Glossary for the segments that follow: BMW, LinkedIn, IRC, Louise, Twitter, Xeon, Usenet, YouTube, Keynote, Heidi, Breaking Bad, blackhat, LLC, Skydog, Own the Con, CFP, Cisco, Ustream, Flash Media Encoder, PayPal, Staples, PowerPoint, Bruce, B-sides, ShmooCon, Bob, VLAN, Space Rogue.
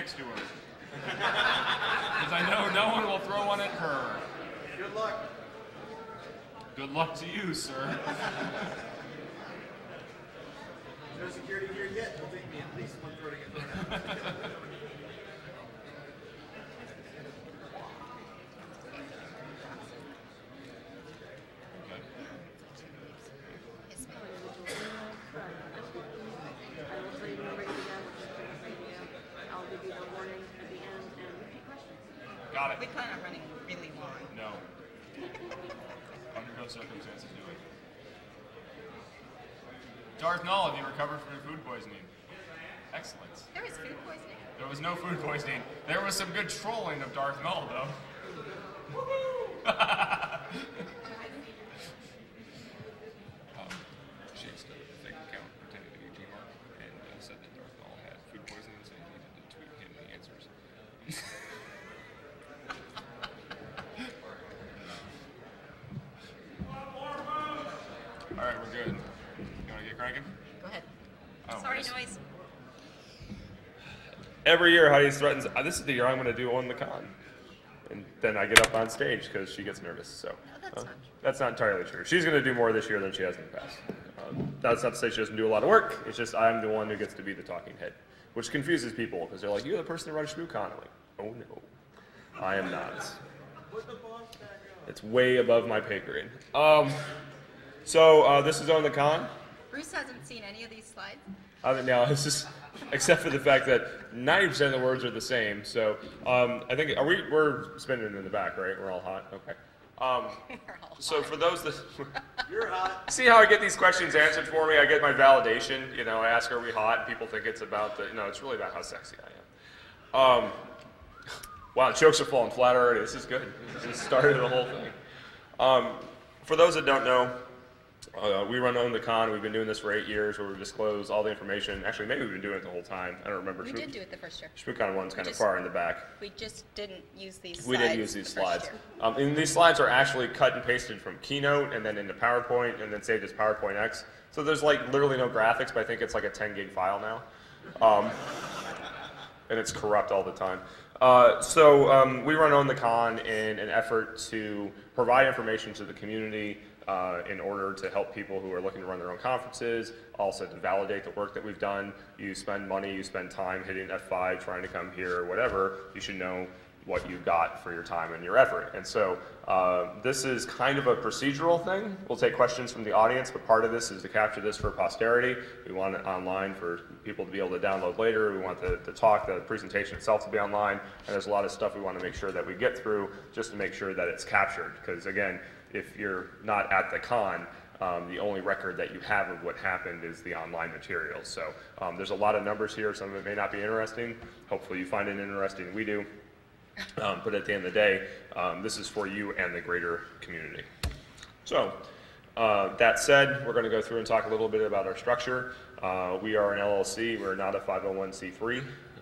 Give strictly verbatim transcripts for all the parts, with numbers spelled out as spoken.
next to her. Because I know no one will throw one at her. Good luck. Good luck to you, sir. No security here yet. It'll take me at least one throw to get thrown out. Got it. We plan on running really long. No. Under no circumstances do it. Darth Maul, have you recovered from your food poisoning? Excellent. There was food poisoning? There was no food poisoning. There was some good trolling of Darth Maul, though. Woohoo! Every year, Heidi threatens, this is the year I'm going to do Own the Con. And then I get up on stage because she gets nervous. So no, that's, uh, not that's not entirely true. She's going to do more this year than she has in the past. Uh, that's not to say she doesn't do a lot of work. It's just I'm the one who gets to be the talking head, which confuses people because they're like, you're the person who runs ShmooCon. I'm like, oh no, I am not. Put the boss back up. It's way above my pay grade. Um, so uh, this is Own the Con. Bruce hasn't seen any of these slides. I mean, no, it's just, except for the fact that ninety percent of the words are the same. So um, I think, are we, we're spinning in the back, right? We're all hot? Okay. Um, we're all so hot. For those that, you're hot. See how I get these questions answered for me? I get my validation. You know, I ask, are we hot? And people think it's about the, no, it's really about how sexy I am. Um, wow, jokes are falling flat already. This is good. This is started the whole thing. Um, for those that don't know, Uh, we run Own the Con. We've been doing this for eight years where we disclose all the information. Actually, maybe we've been doing it the whole time. I don't remember. We Shmoo did do it the first year. ShmooCon one's kind of far in the back. We just didn't use these slides. We didn't use these the slides. Um, and these slides are actually cut and pasted from Keynote and then into PowerPoint and then saved as PowerPoint X. So there's like literally no graphics, but I think it's like a ten gig file now. Um, and it's corrupt all the time. Uh, so um, we run Own the Con in an effort to provide information to the community Uh, in order to help people who are looking to run their own conferences, also to validate the work that we've done. You spend money, you spend time hitting F five, trying to come here or whatever, you should know what you got for your time and your effort. And so uh, this is kind of a procedural thing. We'll take questions from the audience, but part of this is to capture this for posterity. We want it online for people to be able to download later. We want the, the talk, the presentation itself to be online. And there's a lot of stuff we want to make sure that we get through just to make sure that it's captured. Because again, if you're not at the con, um, the only record that you have of what happened is the online material. So um, there's a lot of numbers here. Some of it may not be interesting. Hopefully you find it interesting. We do. Um, but at the end of the day, um, this is for you and the greater community. So uh, that said, we're going to go through and talk a little bit about our structure. Uh, we are an L L C. We're not a five oh one C three.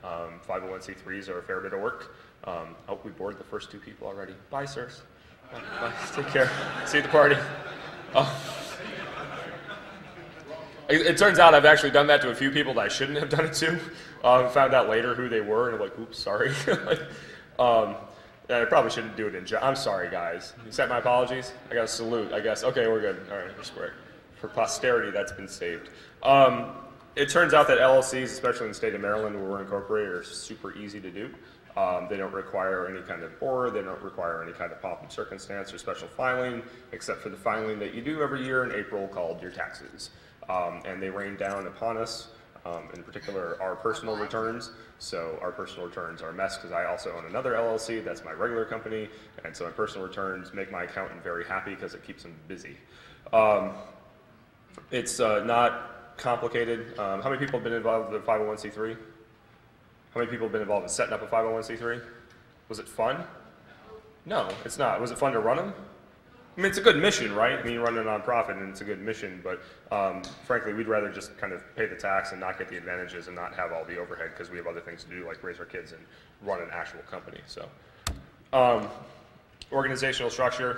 Um, five oh one C threes are a fair bit of work. Um, hope we bored the first two people already. Bye, sirs. Bye. Bye. Take care. See you at the party. Uh, it, it turns out I've actually done that to a few people that I shouldn't have done it to. Uh, found out later who they were, and I'm like, oops, sorry. like, um, I probably shouldn't do it in joke. I'm sorry, guys. Accept my apologies. I got a salute, I guess. Okay, we're good. All right, we're square. For posterity, that's been saved. Um, it turns out that L L Cs, especially in the state of Maryland where we're incorporated, are super easy to do. Um, they don't require any kind of borrow, they don't require any kind of pomp and circumstance or special filing, except for the filing that you do every year in April called your taxes. Um, and they rain down upon us, um, in particular our personal returns. So our personal returns are a mess because I also own another L L C, that's my regular company, and so my personal returns make my accountant very happy because it keeps him busy. Um, it's uh, not complicated. Um, how many people have been involved with the five oh one C three? How many people have been involved in setting up a five oh one C three? Was it fun? No, it's not. Was it fun to run them? I mean, it's a good mission, right? I mean, you run a nonprofit and it's a good mission, but um, frankly, we'd rather just kind of pay the tax and not get the advantages and not have all the overhead because we have other things to do, like raise our kids and run an actual company. So, um, organizational structure.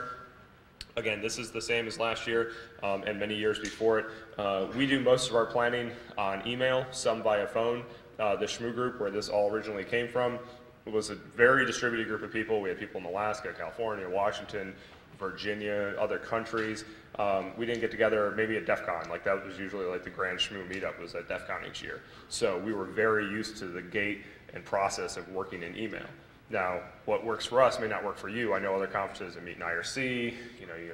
Again, this is the same as last year um, and many years before it. Uh, we do most of our planning on email, some via phone. uh, the Shmoo group, where this all originally came from, was a very distributed group of people. We had people in Alaska, California, Washington, Virginia, other countries. Um, we didn't get together maybe at DEFCON. Like, that was usually like the grand Shmoo meetup was at DEFCON each year. So we were very used to the gate and process of working in email. Now, what works for us may not work for you. I know other conferences that meet in I R C, you know, you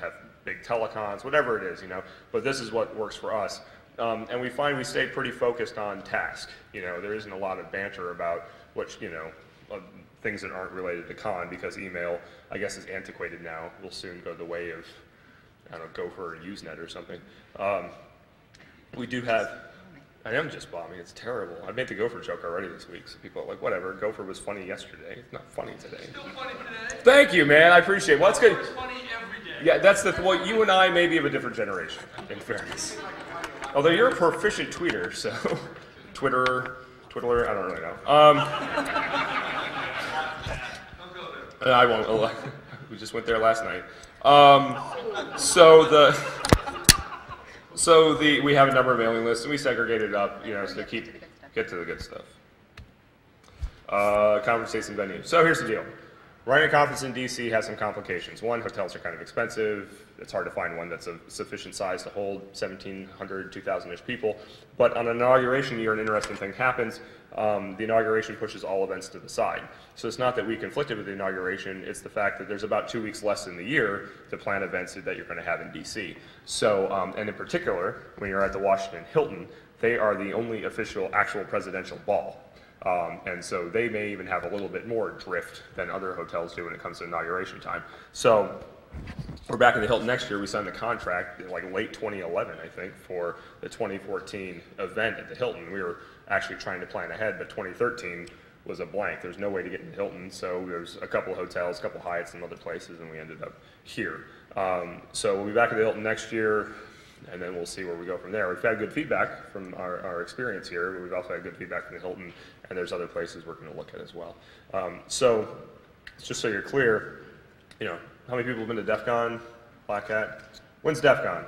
have big telecons, whatever it is, you know, but this is what works for us. Um, and we find we stay pretty focused on task. You know, there isn't a lot of banter about what, you know, uh, things that aren't related to con, because email, I guess, is antiquated now. We'll soon go the way of, I don't know, Gopher or Usenet or something. Um, we do have, I am just bombing, it's terrible. I made the Gopher joke already this week, so people are like, whatever, Gopher was funny yesterday, it's not funny today. It's still funny today. Thank you, man, I appreciate it. Well, that's good. Gopher's funny every day. Yeah, that's the, th well, you and I may be of a different generation, in fairness. Although you're a proficient tweeter, so, Twitterer, Twiddler, I don't really know. Um, I won't, we just went there last night. Um, so the... So the, we have a number of mailing lists, and we segregate it up, you know, so to keep, get to the good stuff. Uh, conference dates and venue. So here's the deal. Running a conference in D C has some complications. One, hotels are kind of expensive. It's hard to find one that's of sufficient size to hold seventeen hundred, two thousand-ish people. But on an inauguration year, an interesting thing happens. Um, the inauguration pushes all events to the side. So it's not that we conflicted with the inauguration, it's the fact that there's about two weeks less in the year to plan events that you're going to have in D C. So, um, and in particular, when you're at the Washington Hilton, they are the only official actual presidential ball. Um, and so they may even have a little bit more drift than other hotels do when it comes to inauguration time. So we're back at the Hilton next year. We signed the contract in like late twenty eleven, I think, for the twenty fourteen event at the Hilton. We were actually trying to plan ahead, but twenty thirteen was a blank. There's no way to get into Hilton, so there's a couple hotels, a couple Hyatts and other places, and we ended up here. Um, so we'll be back at the Hilton next year, and then we'll see where we go from there. We've had good feedback from our, our experience here, but we've also had good feedback from the Hilton, and there's other places we're going to look at as well. Um, so, just so you're clear, you know, how many people have been to DEF CON, Black Hat? When's DEF CON?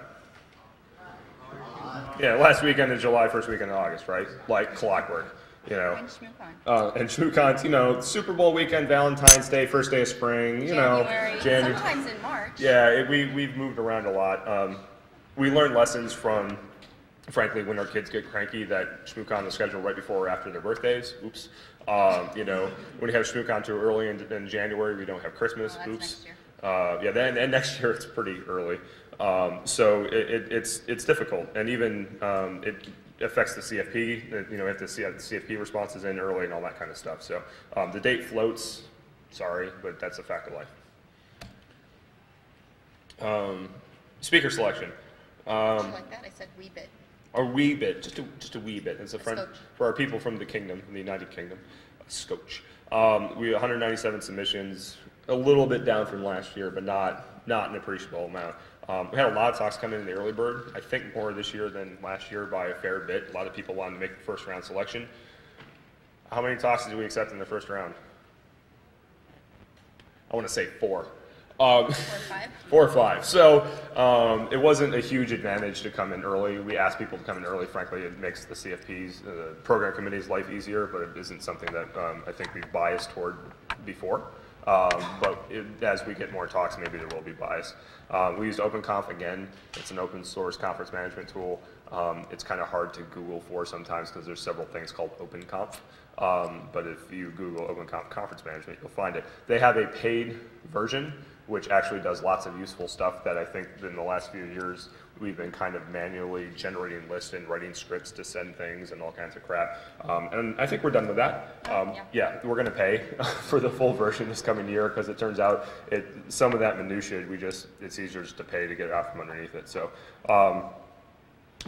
Yeah, last weekend in July, first weekend in August, right? Like clockwork, you know. And ShmooCon. Uh, and ShmooCon, you know, Super Bowl weekend, Valentine's Day, first day of spring, you January, know. January. Sometimes in March. Yeah, it, we, we've moved around a lot. Um, We learn lessons from, frankly, when our kids get cranky that ShmooCon is scheduled right before or after their birthdays. Oops. Um, you know, when you have ShmooCon too early in, in January, we don't have Christmas. Oh, oops. Uh, yeah, then and next year it's pretty early. Um, so it, it, it's it's difficult, and even um, it affects the C F P. You know, we have to see how the C F P responses in early and all that kind of stuff. So um, the date floats. Sorry, but that's a fact of life. Um, speaker selection. Um, like that, I said wee bit. A wee bit, just a, just a wee bit. It's a, a friend scotch. For our people from the kingdom, from the United Kingdom, a scotch. Um, we have one hundred ninety-seven submissions, a little bit down from last year, but not not an appreciable amount. Um, we had a lot of talks come in the early bird. I think more this year than last year by a fair bit. A lot of people wanted to make the first round selection. How many talks did we accept in the first round? I want to say four. Um, four or five. Four or five. So um, it wasn't a huge advantage to come in early. We asked people to come in early. Frankly, it makes the C F Ps, uh, the program committee's life easier, but it isn't something that um, I think we've biased toward before. Um, but it, as we get more talks, maybe there will be bias. Um, we used OpenConf again. It's an open source conference management tool. Um, it's kind of hard to Google for sometimes because there's several things called OpenConf. Um, but if you Google OpenConf conference management, you'll find it. They have a paid version, which actually does lots of useful stuff that I think in the last few years we've been kind of manually generating lists and writing scripts to send things and all kinds of crap. Um, and I think we're done with that. Um, yeah. yeah, we're going to pay for the full version this coming year because it turns out it some of that minutiae we just it's easier just to pay to get it out from underneath it. So um,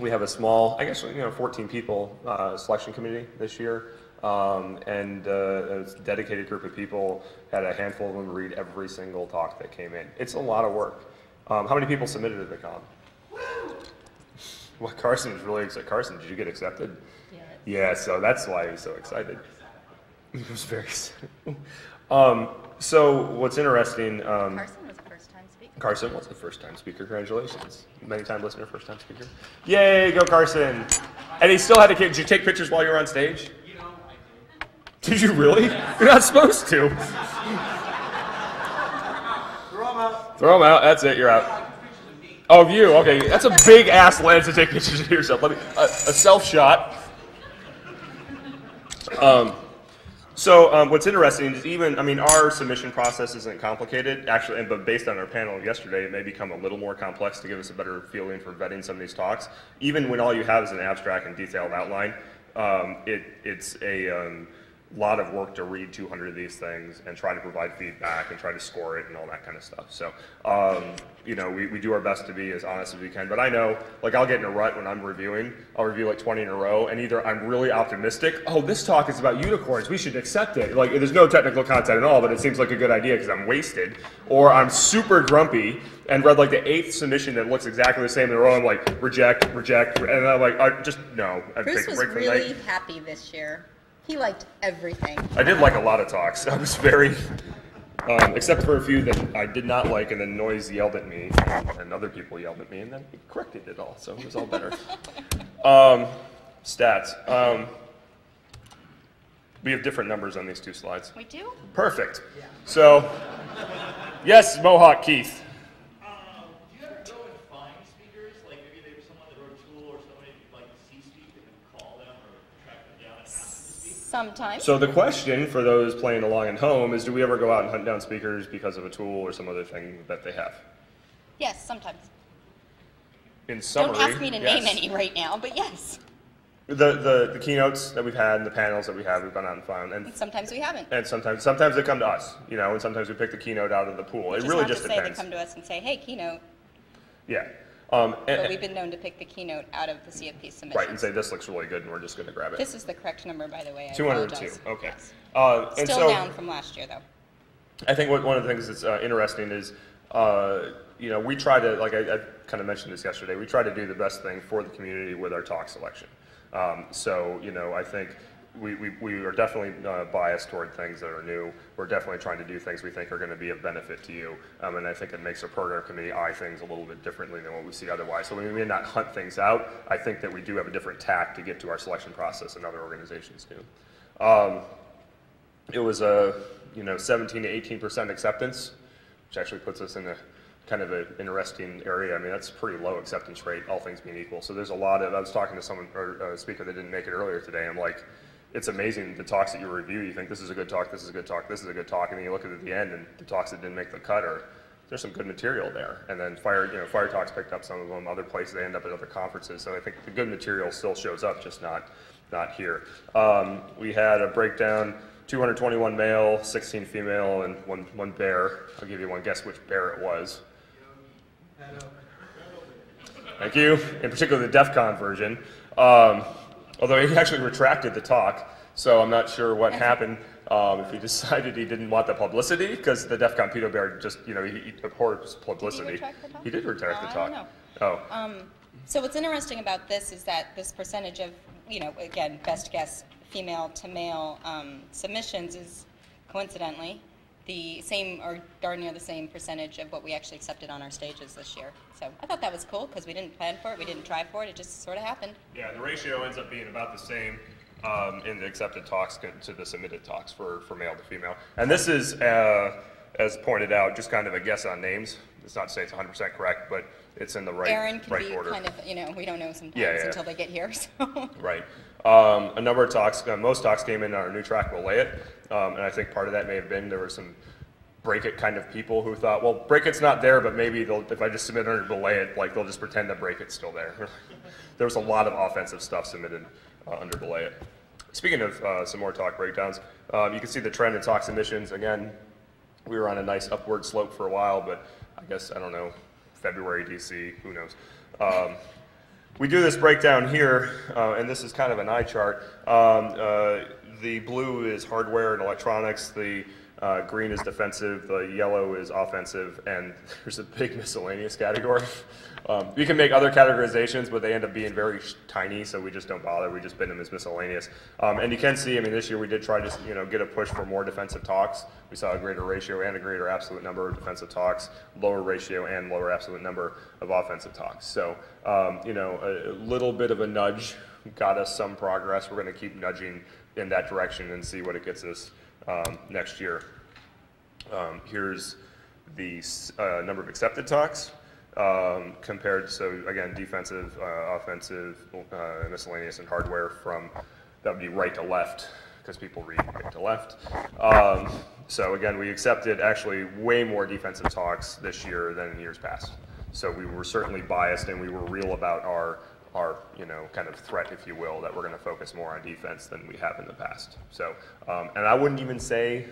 we have a small, I guess you know, fourteen people uh, selection committee this year. Um, and uh, a dedicated group of people, had a handful of them read every single talk that came in. It's a lot of work. Um, how many people submitted to the con? Well, Carson is really excited. Carson, did you get accepted? Yes. Yeah, so that's why he's so excited. He was very excited. um, so what's interesting... Um, Carson was a first-time speaker. Carson was a first-time speaker. Congratulations. Many-time listener, first-time speaker. Yay, go Carson! And he still had to. Did you take pictures while you were on stage? You know, I did. Did you really? You're not supposed to. Throw them out. Throw them out. That's it. You're out. Oh, you. Okay. That's a big ass lens to take pictures of yourself. Let me a, a self shot. Um. So um, what's interesting is even, I mean, our submission process isn't complicated, actually, but based on our panel yesterday, it may become a little more complex to give us a better feeling for vetting some of these talks. Even when all you have is an abstract and detailed outline, um, it, it's a um, lot of work to read two hundred of these things and try to provide feedback and try to score it and all that kind of stuff. So, um, you know, we, we do our best to be as honest as we can. But I know, like, I'll get in a rut when I'm reviewing. I'll review like twenty in a row, and either I'm really optimistic, oh, this talk is about unicorns, we should accept it. Like, there's no technical content at all, but it seems like a good idea because I'm wasted. Or I'm super grumpy and read like the eighth submission that looks exactly the same in a row. I'm like, reject, reject, and then I'm like, I just, no. I've Bruce taken a break was really from happy this year. He liked everything. I did like a lot of talks. I was very, um, except for a few that I did not like, and then Noise yelled at me, and other people yelled at me, and then he corrected it all, so it was all better. um, stats. Um, we have different numbers on these two slides. We do? Perfect. Yeah. So, yes, Mohawk Keith. Sometimes. So the question for those playing along at home is, do we ever go out and hunt down speakers because of a tool or some other thing that they have? Yes, sometimes. In summary, don't ask me to yes. name any right now, but yes. The, the the keynotes that we've had and the panels that we have, we've gone out and found. And, and sometimes we haven't. And sometimes sometimes they come to us, you know, and sometimes we pick the keynote out of the pool. Which it really just depends. They come to us and say, hey, keynote. Yeah. Um, and, but we've been known to pick the keynote out of the C F P submission. Right, and say this looks really good, and we're just going to grab it. This is the correct number, by the way. I two hundred two. Apologize. Okay. Yes. Uh, and Still so, down from last year, though. I think what, one of the things that's uh, interesting is, uh, you know, we try to, like I, I kind of mentioned this yesterday, we try to do the best thing for the community with our talk selection. Um, so, you know, I think. We, we, we are definitely uh, biased toward things that are new. We're definitely trying to do things we think are going to be of benefit to you. Um, and I think it makes our program committee eye things a little bit differently than what we see otherwise. So we may not hunt things out. I think that we do have a different tack to get to our selection process than other organizations do. Um, it was a you know, seventeen to eighteen percent acceptance, which actually puts us in a kind of an interesting area. I mean, that's pretty low acceptance rate, all things being equal. So there's a lot of, I was talking to someone, or a speaker that didn't make it earlier today, I'm like, it's amazing the talks that you review, you think this is a good talk, this is a good talk, this is a good talk, and then you look at it at the end and the talks that didn't make the cut are, there's some good material there. And then Fire, you know, Fire Talks picked up some of them, other places, they end up at other conferences. So I think the good material still shows up, just not, not here. Um, we had a breakdown, two hundred twenty-one male, sixteen female, and one, one bear. I'll give you one guess which bear it was. Thank you. In particular, the DEFCON version. Um, Although he actually retracted the talk, so I'm not sure what happened. Um, if he decided he didn't want the publicity, because the DEFCON pedo bear just, you know, he, he abhors publicity. Did he retract the talk? He did retract uh, the talk. I don't know. Oh. Um, so what's interesting about this is that this percentage of, you know, again, best guess, female to male um, submissions is coincidentally the same or darn near the same percentage of what we actually accepted on our stages this year. So I thought that was cool because we didn't plan for it, we didn't try for it, it just sort of happened. Yeah, the ratio ends up being about the same um, in the accepted talks to the submitted talks for, for male to female. And this is, uh, as pointed out, just kind of a guess on names. It's not to say it's one hundred percent correct, but it's in the right, Aaron can right be order. Kind of, you know, we don't know sometimes yeah, yeah. until they get here. So. Right. Um, a number of talks, uh, most talks came in on our new track, we'll lay it, um, and I think part of that may have been there were some break it kind of people who thought, well, break it's not there, but maybe they'll, if I just submit under delay it, like they'll just pretend that break it's still there. There was a lot of offensive stuff submitted uh, under delay it. Speaking of uh, some more talk breakdowns, um, you can see the trend in talk submissions. Again, we were on a nice upward slope for a while, but I guess, I don't know, February, D C, who knows. Um, We do this breakdown here, uh, and this is kind of an eye chart. Um, uh, the blue is hardware and electronics, the uh, green is defensive, the yellow is offensive, and there's a big miscellaneous category. Um, you can make other categorizations, but they end up being very tiny, so we just don't bother. We just bin them as miscellaneous. Um, and you can see, I mean, this year we did try to you know, get a push for more defensive talks. We saw a greater ratio and a greater absolute number of defensive talks, lower ratio and lower absolute number of offensive talks. So. Um, you know, a little bit of a nudge got us some progress. We're going to keep nudging in that direction and see what it gets us um, next year. Um, here's the uh, number of accepted talks um, compared, so again, defensive, uh, offensive, uh, miscellaneous, and hardware from, that would be right to left, because people read right to left. Um, so again, we accepted actually way more defensive talks this year than in years past. So we were certainly biased, and we were real about our, our you know, kind of threat, if you will, that we're going to focus more on defense than we have in the past. So, um, and I wouldn't even say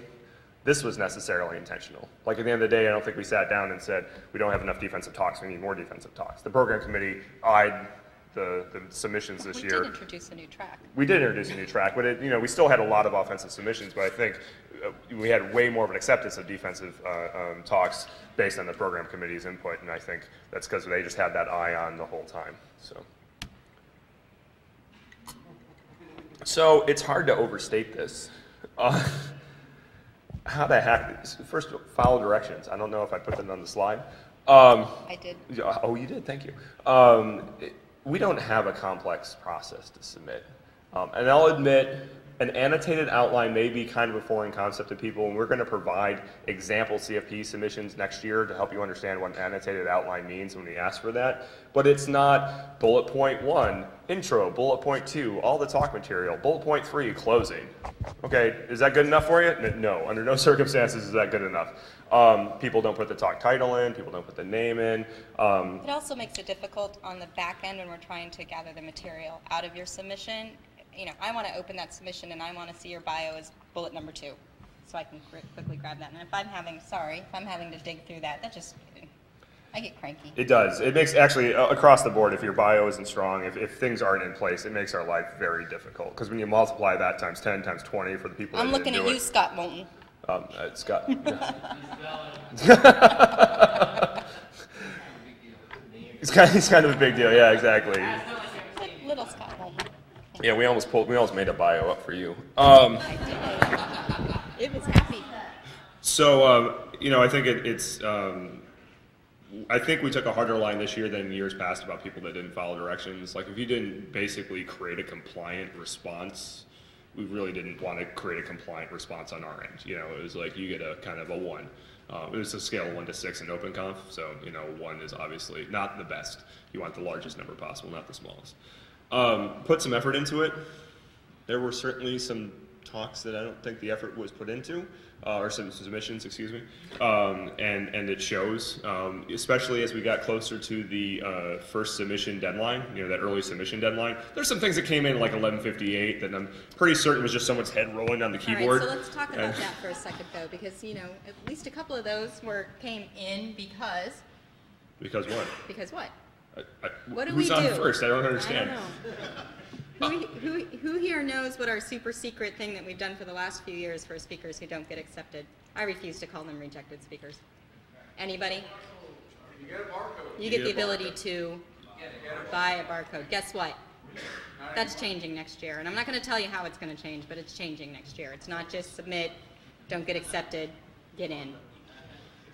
this was necessarily intentional. Like, at the end of the day, I don't think we sat down and said, we don't have enough defensive talks, we need more defensive talks. The program committee eyed the, the submissions this year. We did introduce a new track. We did introduce a new track, but it, you know, we still had a lot of offensive submissions, but I think we had way more of an acceptance of defensive uh, um, talks based on the program committee's input, and I think that's because they just had that eye on the whole time. So. So it's hard to overstate this. Uh, How to hack this? First, follow directions. I don't know if I put that on the slide. Um, I did. Oh, you did. Thank you. Um, it, we don't have a complex process to submit. Um, and I'll admit, an annotated outline may be kind of a foreign concept to people, and we're going to provide example C F P submissions next year to help you understand what an annotated outline means when we ask for that. But it's not bullet point one, intro, bullet point two, all the talk material, bullet point three, closing. Okay, is that good enough for you? No, under no circumstances is that good enough. Um, people don't put the talk title in, people don't put the name in. Um, it also makes it difficult on the back end when we're trying to gather the material out of your submission. You know, I want to open that submission and I want to see your bio as bullet number two, so I can quickly grab that. And if I'm having, sorry, if I'm having to dig through that, that just, I get cranky. It does. It makes, actually, uh, across the board, if your bio isn't strong, if, if things aren't in place, it makes our life very difficult. Because when you multiply that times ten, times twenty for the people I'm that looking at you, it. Scott Moulton. Um, uh, Scott. He's kind, he's kind of a big deal. Yeah, exactly. Little Scott Moulton. Yeah, we almost pulled. We almost made a bio up for you. Um, I did. It was happy. So um, you know, I think it, it's. Um, I think we took a harder line this year than years past about people that didn't follow directions. Like, if you didn't basically create a compliant response, we really didn't want to create a compliant response on our end. You know, it was like you get a kind of a one. Um, it was a scale of one to six in OpenConf, so you know, one is obviously not the best. You want the largest number possible, not the smallest. Um, put some effort into it. There were certainly some talks that I don't think the effort was put into, uh, or some submissions, excuse me, um, and, and it shows, um, especially as we got closer to the uh, first submission deadline, you know, that early submission deadline. There's some things that came in like eleven fifty-eight that I'm pretty certain was just someone's head rolling on the keyboard. All right, so let's talk about that for a second, though, because, you know, at least a couple of those were came in because... Because what? Because what? I, I, what do who's we on do? First? I don't understand. I don't know. who, who, who here knows what our super secret thing that we've done for the last few years for speakers who don't get accepted? I refuse to call them rejected speakers. Anybody? You get a barcode. You, you get, get the ability barcode. to a buy a barcode. Guess what? That's changing next year. And I'm not going to tell you how it's going to change, but it's changing next year. It's not just submit, don't get accepted, get in.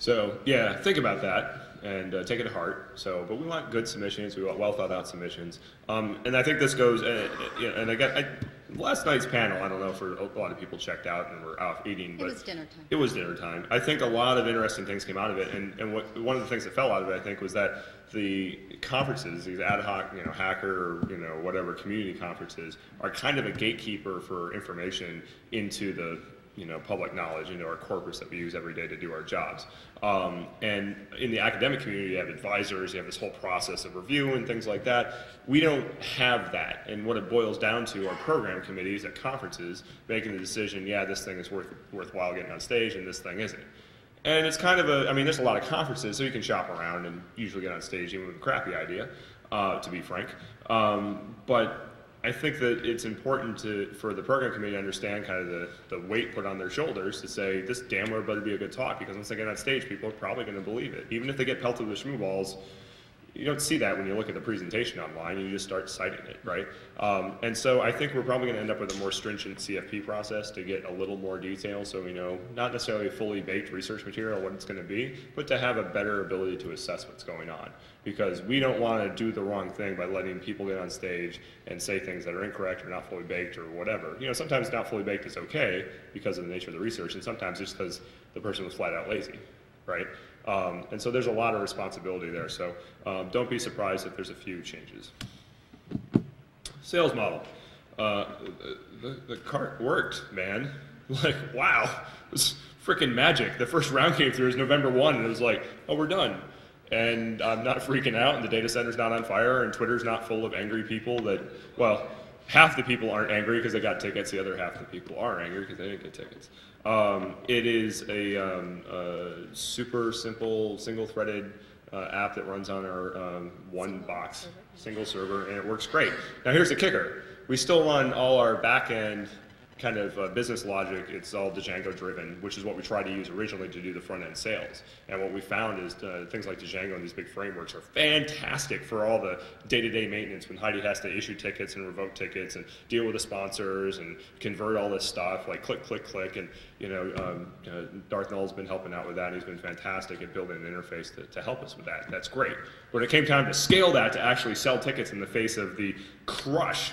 So, yeah, think about that. And uh, take it to heart. So, but we want good submissions. We want well thought out submissions. Um, and I think this goes. Uh, you know, and I got I, last night's panel. I don't know if a lot of people checked out and were off eating. But it was dinner time. It was dinner time. I think a lot of interesting things came out of it. And and what, one of the things that fell out of it, I think, was that the conferences, these ad hoc, you know, hacker or you know whatever community conferences, are kind of a gatekeeper for information into the. You know, public knowledge, into our corpus that we use every day to do our jobs. Um, and in the academic community, you have advisors, you have this whole process of review and things like that. We don't have that. And what it boils down to are program committees at conferences making the decision, yeah, this thing is worth worthwhile getting on stage and this thing isn't. And it's kind of a, I mean, there's a lot of conferences, so you can shop around and usually get on stage even with a crappy idea, uh, to be frank. Um, but I think that it's important to, for the program committee to understand kind of the, the weight put on their shoulders to say, this damn well better be a good talk, because once they get on stage, people are probably going to believe it. Even if they get pelted with Shmoo balls, you don't see that when you look at the presentation online, you just start citing it, right? Um, and so I think we're probably going to end up with a more stringent C F P process to get a little more detail, so we know not necessarily fully baked research material, what it's going to be, but to have a better ability to assess what's going on. Because we don't want to do the wrong thing by letting people get on stage and say things that are incorrect or not fully baked or whatever. You know, sometimes not fully baked is okay because of the nature of the research, and sometimes just because the person was flat out lazy, right? Um, and so there's a lot of responsibility there, so um, don't be surprised if there's a few changes. Sales model. Uh, the, the cart worked, man. Like, wow, it was freaking magic. The first round came through, it was November first, and it was like, oh, we're done. And I'm not freaking out, and the data center's not on fire, and Twitter's not full of angry people that, well, half the people aren't angry because they got tickets, the other half the people are angry because they didn't get tickets. Um, it is a, um, a super simple, single-threaded uh, app that runs on our um, one box, single server, and it works great. Now here's the kicker. We still run all our back-end kind of uh, business logic. It's all Django driven, which is what we tried to use originally to do the front end sales. And what we found is uh, things like Django and these big frameworks are fantastic for all the day-to-day maintenance when Heidi has to issue tickets and revoke tickets and deal with the sponsors and convert all this stuff, like click, click, click. And you know, um, you know, Darth Maul's been helping out with that. He's been fantastic at building an interface to, to help us with that. That's great. When it came time to scale that to actually sell tickets in the face of the crush,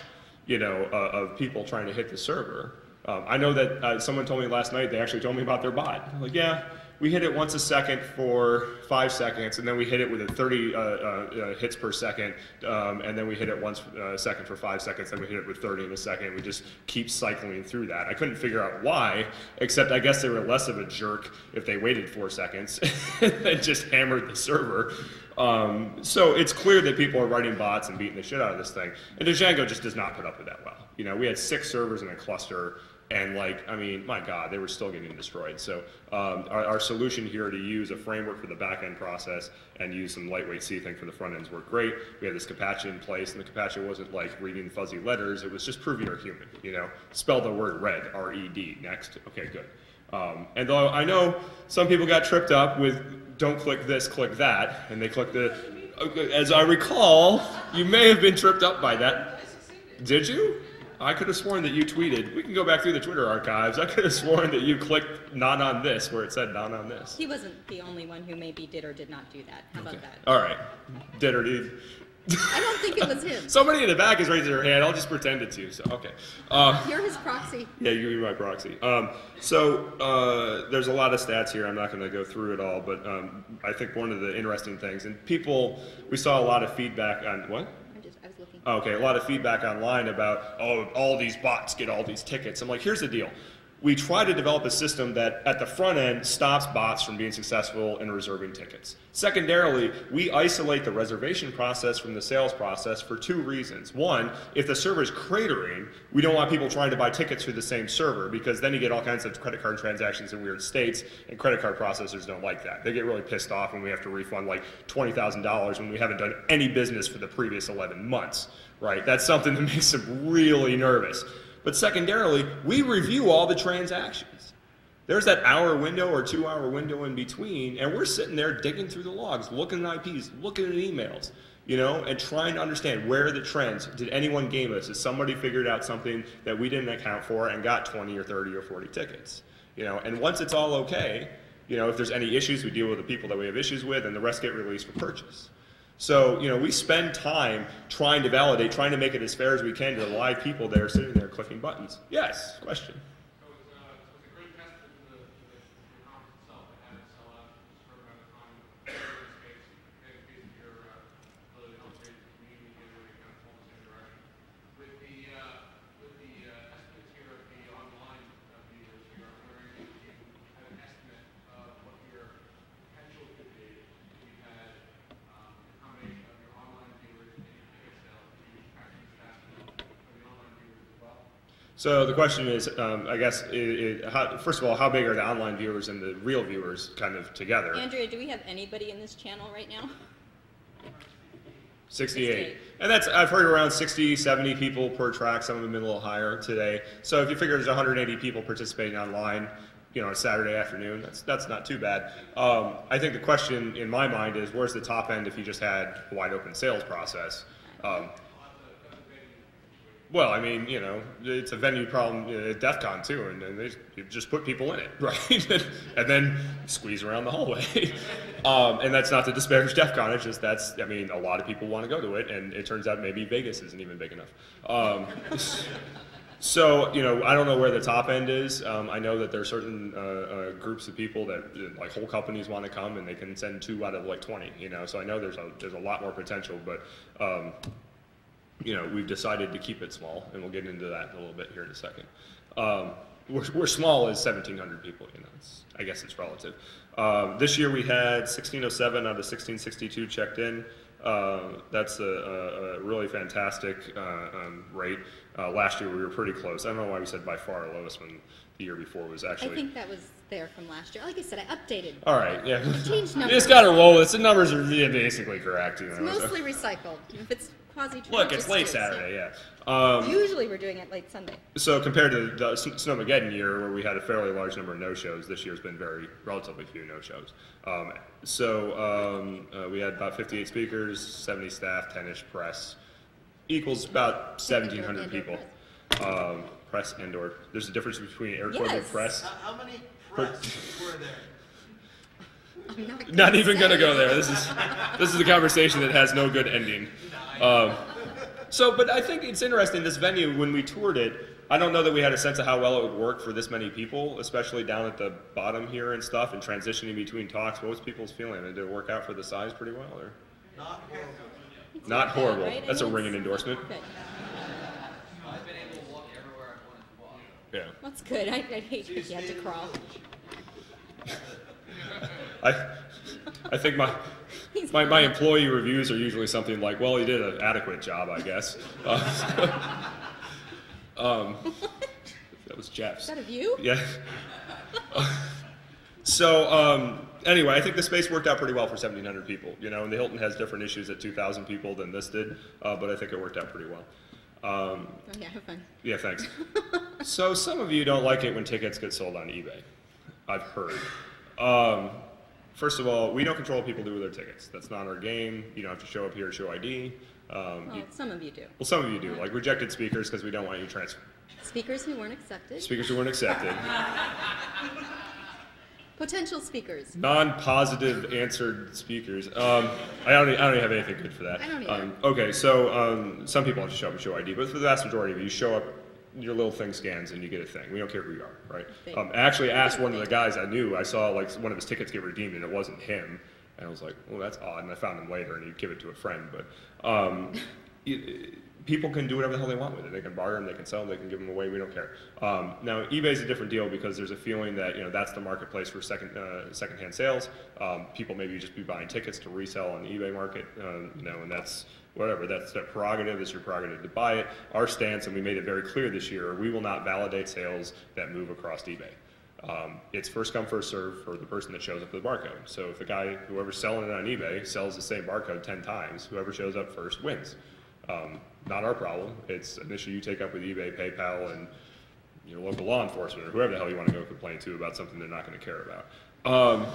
you know, uh, of people trying to hit the server. Um, I know that uh, someone told me last night, they actually told me about their bot. I'm like, yeah, we hit it once a second for five seconds, and then we hit it with a thirty uh, uh, hits per second, um, and then we hit it once a second for five seconds, then we hit it with thirty in a second. We just keep cycling through that. I couldn't figure out why, except I guess they were less of a jerk if they waited four seconds and just hammered the server. Um, so it's clear that people are writing bots and beating the shit out of this thing, and Django just does not put up with that well. You know, we had six servers in a cluster, and like, I mean, my God, they were still getting destroyed. So um, our, our solution here to use a framework for the back-end process and use some lightweight C thing for the front ends worked great. We had this Apache in place, and the Apache wasn't like reading fuzzy letters. It was just prove you're human, you know. Spell the word red, R E D, next. Okay, good. Um, and though I know some people got tripped up with don't click this, click that, and they click the, as I recall, you may have been tripped up by that. Did you? I could have sworn that you tweeted. We can go back through the Twitter archives. I could have sworn that you clicked not on this where it said not on this. He wasn't the only one who maybe did or did not do that. How about okay. that? All right. Did or did. I don't think it was him. Somebody in the back is raising their hand. I'll just pretend it's you. So okay, uh, you're his proxy. Yeah, you're my proxy. Um, so uh, there's a lot of stats here. I'm not going to go through it all, but um, I think one of the interesting things, and people, we saw a lot of feedback on what. I'm just, I was looking. Okay, a lot of feedback online about oh, all these bots get all these tickets. I'm like, here's the deal. We try to develop a system that, at the front end, stops bots from being successful in reserving tickets. Secondarily, we isolate the reservation process from the sales process for two reasons. One, if the server is cratering, we don't want people trying to buy tickets through the same server, because then you get all kinds of credit card transactions in weird states, and credit card processors don't like that. They get really pissed off when we have to refund like twenty thousand dollars when we haven't done any business for the previous eleven months, right? That's something that makes them really nervous. But secondarily, we review all the transactions. There's that hour window or two hour window in between, and we're sitting there digging through the logs, looking at I Ps, looking at emails, you know, and trying to understand where are the trends. Did anyone game us? Has somebody figured out something that we didn't account for and got twenty or thirty or forty tickets? You know, and once it's all okay, you know, if there's any issues, we deal with the people that we have issues with, and the rest get released for purchase. So, you know, we spend time trying to validate, trying to make it as fair as we can to the live people that are sitting there clicking buttons. Yes, question. So it was, uh, so it was a great test of the, the, the conference itself. It had to sell out the program of the conference space, and it gives your ability to help the community get really kind of fall in the same direction. With the, uh, with the uh, estimates here of the online viewers here, I'm wondering if you have an estimate of what your potential could be if you had. So the question is, um, I guess, it, it, how, first of all, how big are the online viewers and the real viewers kind of together? Andrea, do we have anybody in this channel right now? sixty-eight. sixty-eight. And that's, I've heard around sixty, seventy people per track, some of them a little higher today. So if you figure there's one hundred eighty people participating online, you know, on a Saturday afternoon. That's, that's not too bad. Um, I think the question in my mind is, where's the top end if you just had a wide open sales process? Um, Well, I mean, you know, it's a venue problem at DEF CON too, and, and they you just put people in it, right? and, and then squeeze around the hallway. um, and that's not to disparage DEF CON, it's just that's, I mean, a lot of people want to go to it, and it turns out maybe Vegas isn't even big enough. Um, so, you know, I don't know where the top end is. Um, I know that there are certain uh, uh, groups of people that, like, whole companies want to come, and they can send two out of, like, twenty, you know? So I know there's a, there's a lot more potential, but... Um, you know, we've decided to keep it small, and we'll get into that in a little bit here in a second. Um, we're, we're small as seventeen hundred people, you know, it's, I guess it's relative. Um, this year we had sixteen oh seven out of sixteen sixty-two checked in. Uh, that's a, a, a really fantastic uh, um, rate. Uh, last year we were pretty close. I don't know why we said by far our lowest when the year before was actually... I think that was there from last year. Like I said, I updated. All right, yeah. I changed numbers. It's got to roll. It's, the numbers are basically correct. You know, it's mostly so. Recycled. If it's Look, it's late Saturday, so yeah. Um, usually we're doing it late Sunday. So compared to the Snowmageddon year, where we had a fairly large number of no-shows, this year's been very relatively few no-shows. Um, so um, uh, we had about fifty-eight speakers, seventy staff, ten-ish press, equals about seventeen hundred people. Um, press and or. There's a difference between air quotes yes. and press. How, how many press were there? I'm not, not even going to go there. This is, this is a conversation that has no good ending. Um, so, but I think it's interesting, this venue, when we toured it, I don't know that we had a sense of how well it would work for this many people, especially down at the bottom here and stuff, and transitioning between talks. What was people's feeling? Did it work out for the size pretty well? Or? Not horrible. It's not bad, horrible. Right? That's a ringing endorsement. Good. I've been able to walk everywhere I wanted to walk. Yeah. That's good. I, I'd hate if you had to crawl. I, I think my, my, my employee reviews are usually something like, well, he did an adequate job, I guess. Uh, um, that was Jeff's. Is that a view? Yeah. Uh, so um, anyway, I think the space worked out pretty well for seventeen hundred people, you know, and the Hilton has different issues at two thousand people than this did, uh, but I think it worked out pretty well. Um, oh, yeah, have fun. Yeah, thanks. So some of you don't like it when tickets get sold on eBay, I've heard. Um, first of all, we don't control what people do with their tickets. That's not our game. You don't have to show up here and show I D. Um, well, you, some of you do. Well, some of you do. Like rejected speakers because we don't want you transfer. Speakers who weren't accepted. Speakers who weren't accepted. Potential speakers. Non-positive answered speakers. Um, I, don't, I don't have anything good for that. I don't either. Um, okay, so um, some people have to show up and show I D, but for the vast majority of you, you show up, your little thing scans and you get a thing. We don't care who you are, right? Um, I actually asked one of the guys I knew, I saw like one of his tickets get redeemed and it wasn't him. And I was like, well, that's odd. And I found him later and he'd give it to a friend. But um, it, people can do whatever the hell they want with it. They can barter them, they can sell them, they can give them away, we don't care. Um, now, eBay's a different deal because there's a feeling that, you know, that's the marketplace for second, uh, secondhand sales. Um, people maybe just be buying tickets to resell on the eBay market, um, you know, and that's, whatever, that's their prerogative, it's your prerogative to buy it. Our stance, and we made it very clear this year, we will not validate sales that move across eBay. Um, it's first come, first serve for the person that shows up with the barcode. So if the guy, whoever's selling it on eBay, sells the same barcode ten times, whoever shows up first wins. Um, not our problem, it's an issue you take up with eBay, PayPal, and your local law enforcement, or whoever the hell you want to go complain to about something they're not going to care about. Um,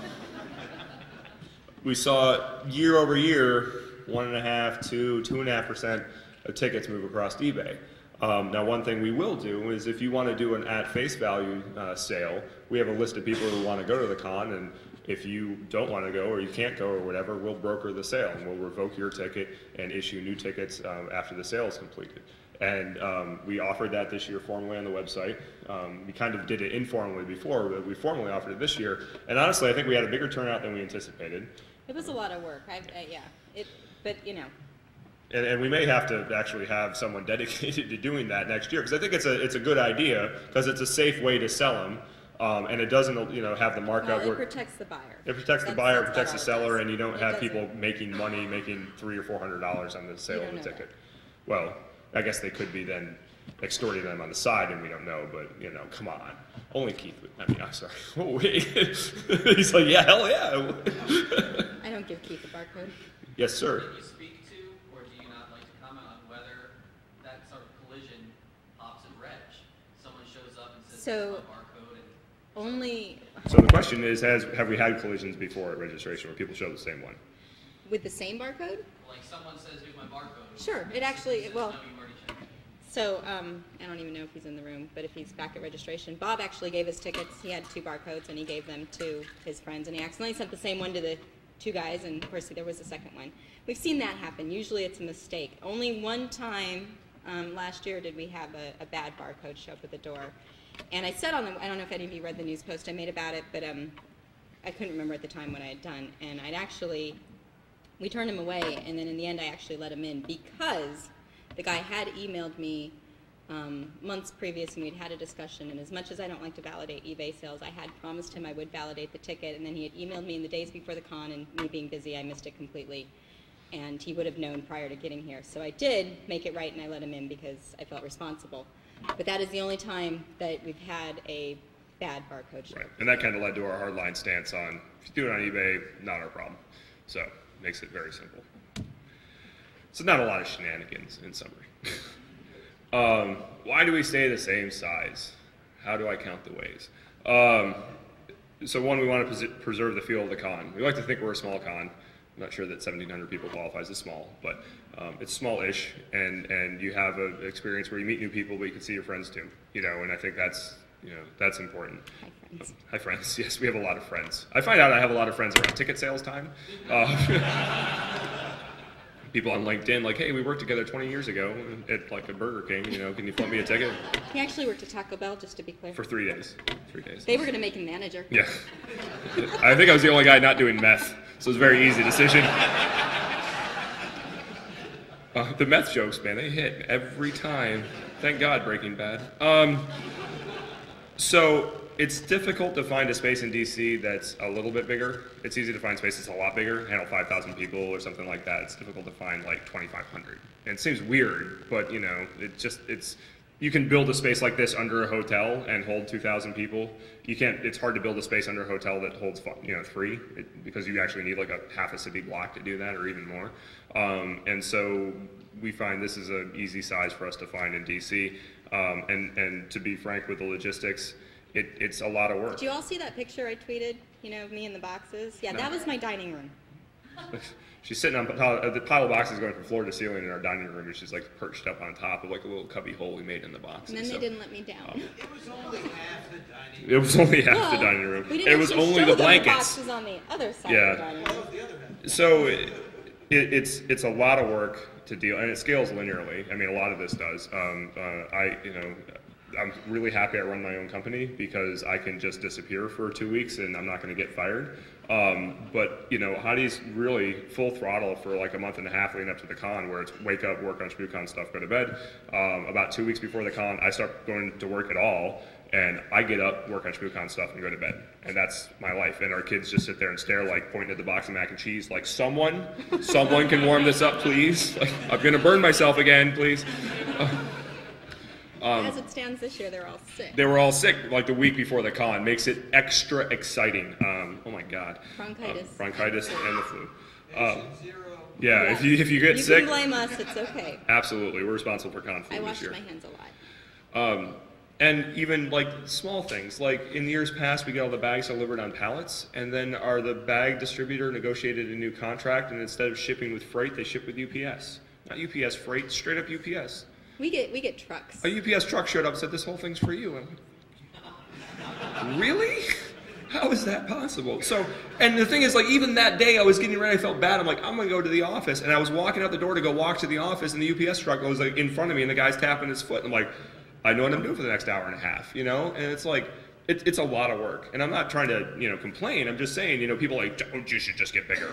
we saw year over year, one and a half, two, two and a half percent of tickets move across eBay. Um, now, one thing we will do is if you want to do an at face value uh, sale, we have a list of people who want to go to the con, and if you don't want to go or you can't go or whatever, we'll broker the sale and we'll revoke your ticket and issue new tickets um, after the sale is completed. And um, we offered that this year formally on the website. Um, we kind of did it informally before, but we formally offered it this year. And honestly, I think we had a bigger turnout than we anticipated. It was a lot of work. I, uh, yeah. It, But, you know. And, and we may have to actually have someone dedicated to doing that next year, because I think it's a, it's a good idea, because it's a safe way to sell them, um, and it doesn't, you know, have the markup. Well, it where, protects the buyer. It protects that's, the buyer, it protects the seller, and you don't it have doesn't. people making money, making three or four hundred dollars on the sale of the ticket. That. Well, I guess they could be then extorting them on the side, and we don't know, but, you know, come on. Only Keith would, I mean, I'm sorry. Oh, wait. He's like, yeah, hell yeah. I don't give Keith a barcode. Yes, sir. Do you speak to, or do you not like to comment on whether that sort of collision pops in Reg? Someone shows up and says, so, a barcode, and Only. So the question is, has have we had collisions before at registration where people show the same one? With the same barcode? Like someone says, "Here's my barcode." Sure. It actually it, well. So um, I don't even know if he's in the room, but if he's back at registration, Bob actually gave his tickets. He had two barcodes, and he gave them to his friends, and he accidentally sent the same one to the two guys, and of course there was a second one. We've seen that happen. Usually it's a mistake. Only one time um, last year did we have a, a bad barcode show up at the door. And I said on the, I don't know if any of you read the news post I made about it, but um, I couldn't remember at the time what I had done. And I'd actually, we turned him away, and then in the end I actually let him in because the guy had emailed me um, months previous and we'd had a discussion, and as much as I don't like to validate eBay sales, I had promised him I would validate the ticket, and then he had emailed me in the days before the con, and me being busy, I missed it completely. And he would have known prior to getting here. So I did make it right and I let him in because I felt responsible. But that is the only time that we've had a bad barcode show. Right. And that kind of led to our hardline stance on, if you do it on eBay, not our problem. So it makes it very simple. So not a lot of shenanigans, in summary. um, why do we stay the same size? How do I count the ways? Um, so one, we want to preserve the feel of the con. We like to think we're a small con. I'm not sure that seventeen hundred people qualifies as small, but um, it's small-ish, and, and you have an experience where you meet new people, but you can see your friends too, you know, and I think that's, you know, that's important. Hi, friends. Um, hi, friends. Yes, we have a lot of friends. I find out I have a lot of friends around ticket sales time. Uh, people on LinkedIn, like, hey, we worked together twenty years ago at, like, a Burger King, you know, can you flip me a ticket? He actually worked at Taco Bell, just to be clear. For three days. Three days. They were going to make him manager. Yeah. I think I was the only guy not doing meth. So it was a very easy decision. Uh, the meth jokes, man, they hit every time. Thank God, Breaking Bad. Um, so it's difficult to find a space in D C that's a little bit bigger. It's easy to find spaces a lot bigger, handle five thousand people or something like that. It's difficult to find like twenty-five hundred. And it seems weird, but you know, it just, it's, you can build a space like this under a hotel and hold two thousand people. You can't, it's hard to build a space under a hotel that holds, you know, three, it, because you actually need like a half a city block to do that or even more. Um, and so we find this is an easy size for us to find in D C. Um, and, and to be frank with the logistics, it, it's a lot of work. Did you all see that picture I tweeted, you know, of me in the boxes? Yeah, no. That was my dining room. She's sitting on the pile of boxes going from floor to ceiling in our dining room, and she's like perched up on top of like a little cubby hole we made in the box. And then so, they didn't let me down. Um, it was only half the dining room. It was only half well, the dining room. We didn't it was only the blankets. The boxes on the other side yeah. of the dining room. So it, it, it's it's a lot of work to deal, and it scales linearly. I mean, a lot of this does. Um, uh, I you know. I'm really happy I run my own company because I can just disappear for two weeks and I'm not going to get fired. Um, but you know, Heidi's really full throttle for like a month and a half leading up to the con, where it's wake up, work on ShmooCon stuff, go to bed. Um, about two weeks before the con, I start going to work at all, and I get up, work on ShmooCon stuff, and go to bed. And that's my life. And our kids just sit there and stare, like pointing at the box of mac and cheese, like someone, someone can warm this up, please. Like, I'm going to burn myself again, please. Uh, Um, As it stands this year, they're all sick. They were all sick, like the week before the con. Makes it extra exciting. Um, oh my God. Bronchitis. Um, bronchitis and the flu. Um, yeah, yeah, if you if you get you sick, you can blame us. It's okay. Absolutely, we're responsible for con flu I washed this year. My hands a lot. Um, and even like small things, like in years past, we got all the bags delivered on pallets, and then our the bag distributor negotiated a new contract, and instead of shipping with freight, they ship with U P S. Not U P S freight, straight up U P S. We get, we get trucks. A U P S truck showed up and said, this whole thing's for you. I'm like, really? How is that possible? So, and the thing is, like, even that day I was getting ready, I felt bad. I'm like, I'm gonna go to the office. And I was walking out the door to go walk to the office, and the U P S truck was like in front of me, and the guy's tapping his foot. And I'm like, I know what I'm doing for the next hour and a half, you know? And it's like, it, it's a lot of work. And I'm not trying to, you know, complain. I'm just saying, you know, people are like, oh, you should just get bigger.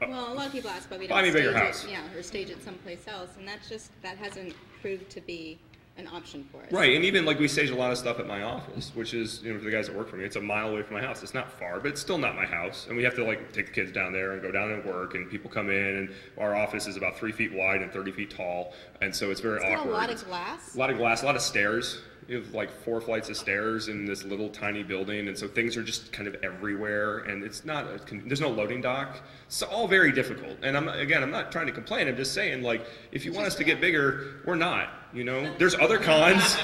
Well, a lot of people ask why we don't stage house. It, yeah, or stage it someplace else, and that's just, that hasn't proved to be an option for us. Right, and even like we stage a lot of stuff at my office, which is, you know, for the guys that work for me, it's a mile away from my house. It's not far, but it's still not my house, and we have to like take the kids down there and go down and work, and people come in, and our office is about three feet wide and thirty feet tall, and so it's very it's awkward. Got a lot of glass. A lot of glass, a lot of stairs. You have like four flights of stairs in this little tiny building, and so things are just kind of everywhere, and it's not a, there's no loading dock. It's all very difficult, and I'm again, I'm not trying to complain. I'm just saying, like, if you want us to get bigger, we're not. You know, there's other cons.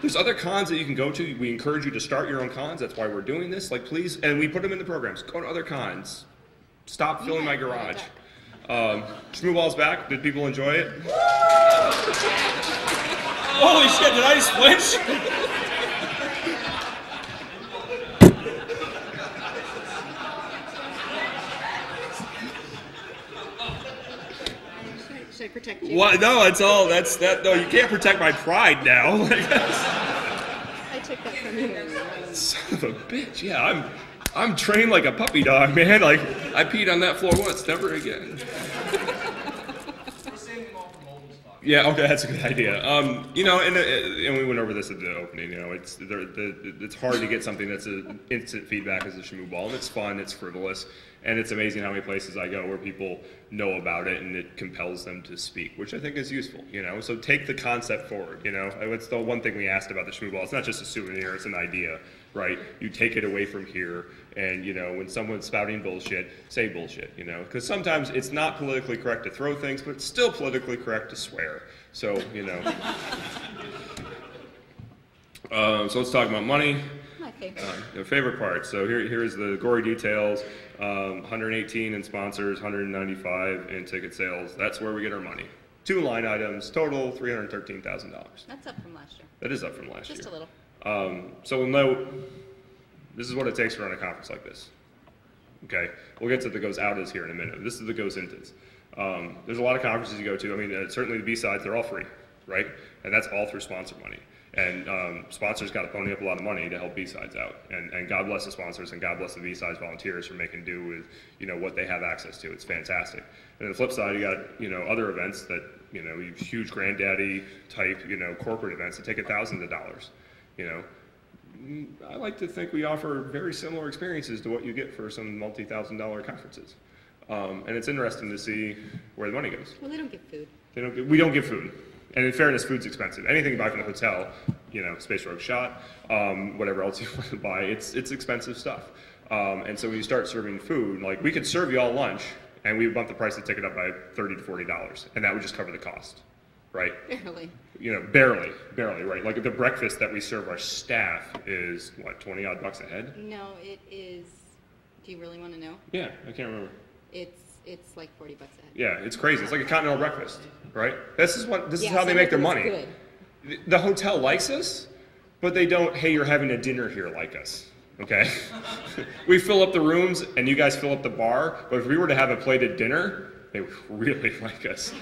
There's other cons that you can go to. We encourage you to start your own cons. That's why we're doing this. Like, please, and we put them in the programs. Go to other cons. Stop filling yeah, my garage. Um, Shmoo Ball's back. Did people enjoy it? Holy shit! Did I switch? Protect you. What? No, it's all that's that. No, you can't protect my pride now. I took that from you. Son of a bitch. Yeah, I'm, I'm trained like a puppy dog, man. Like I peed on that floor once, never again. Yeah. Okay, that's a good idea. Um, you know, and uh, and we went over this at the opening. You know, it's the it's hard to get something that's a instant feedback as a Shmoo Ball, and it's fun, it's frivolous. And it's amazing how many places I go where people know about it and it compels them to speak, which I think is useful, you know? So take the concept forward, you know? It's the one thing we asked about the Shmoo Ball. It's not just a souvenir, it's an idea, right? You take it away from here and, you know, when someone's spouting bullshit, say bullshit, you know? Because sometimes it's not politically correct to throw things, but it's still politically correct to swear. So, you know. uh, so let's talk about money. Uh, the favorite part. So here, here's the gory details. Um, one hundred eighteen in sponsors, one hundred ninety-five in ticket sales. That's where we get our money. Two line items, total three hundred thirteen thousand dollars. That's up from last year. That is up from last year. Just a little. Um, so we'll know, this is what it takes to run a conference like this. Okay, we'll get to the goes out is here in a minute. This is the goes intas. Um, there's a lot of conferences you go to. I mean, uh, certainly the B-sides, they're all free, right? And that's all through sponsor money. And um, sponsors got to pony up a lot of money to help B-sides out, and, and God bless the sponsors and God bless the B-sides volunteers for making do with, you know, what they have access to. It's fantastic. And on the flip side, you got, you know, other events that, you know, huge granddaddy type, you know, corporate events that take thousands of dollars. You know, I like to think we offer very similar experiences to what you get for some multi-thousand dollar conferences. Um, and it's interesting to see where the money goes. Well, they don't get food. They don't. Get, we don't get food. And in fairness, food's expensive. Anything you buy from a hotel, you know, Space Rogue shot, um, whatever else you want to buy, it's it's expensive stuff. Um, and so when you start serving food, like we could serve you all lunch, and we would bump the price of the ticket up by thirty to forty dollars, and that would just cover the cost, right? Barely. You know, barely, barely, right? Like the breakfast that we serve our staff is what, twenty odd bucks a head? No, it is. Do you really want to know? Yeah, I can't remember. It's. It's like forty bucks a head. Yeah, it's crazy. It's like a continental breakfast, right? This is what this yeah, is how they make their money. Good. The, the hotel likes us, but they don't. Hey, you're having a dinner here, like us, okay? We fill up the rooms, and you guys fill up the bar. But if we were to have a plated dinner, they would really like us,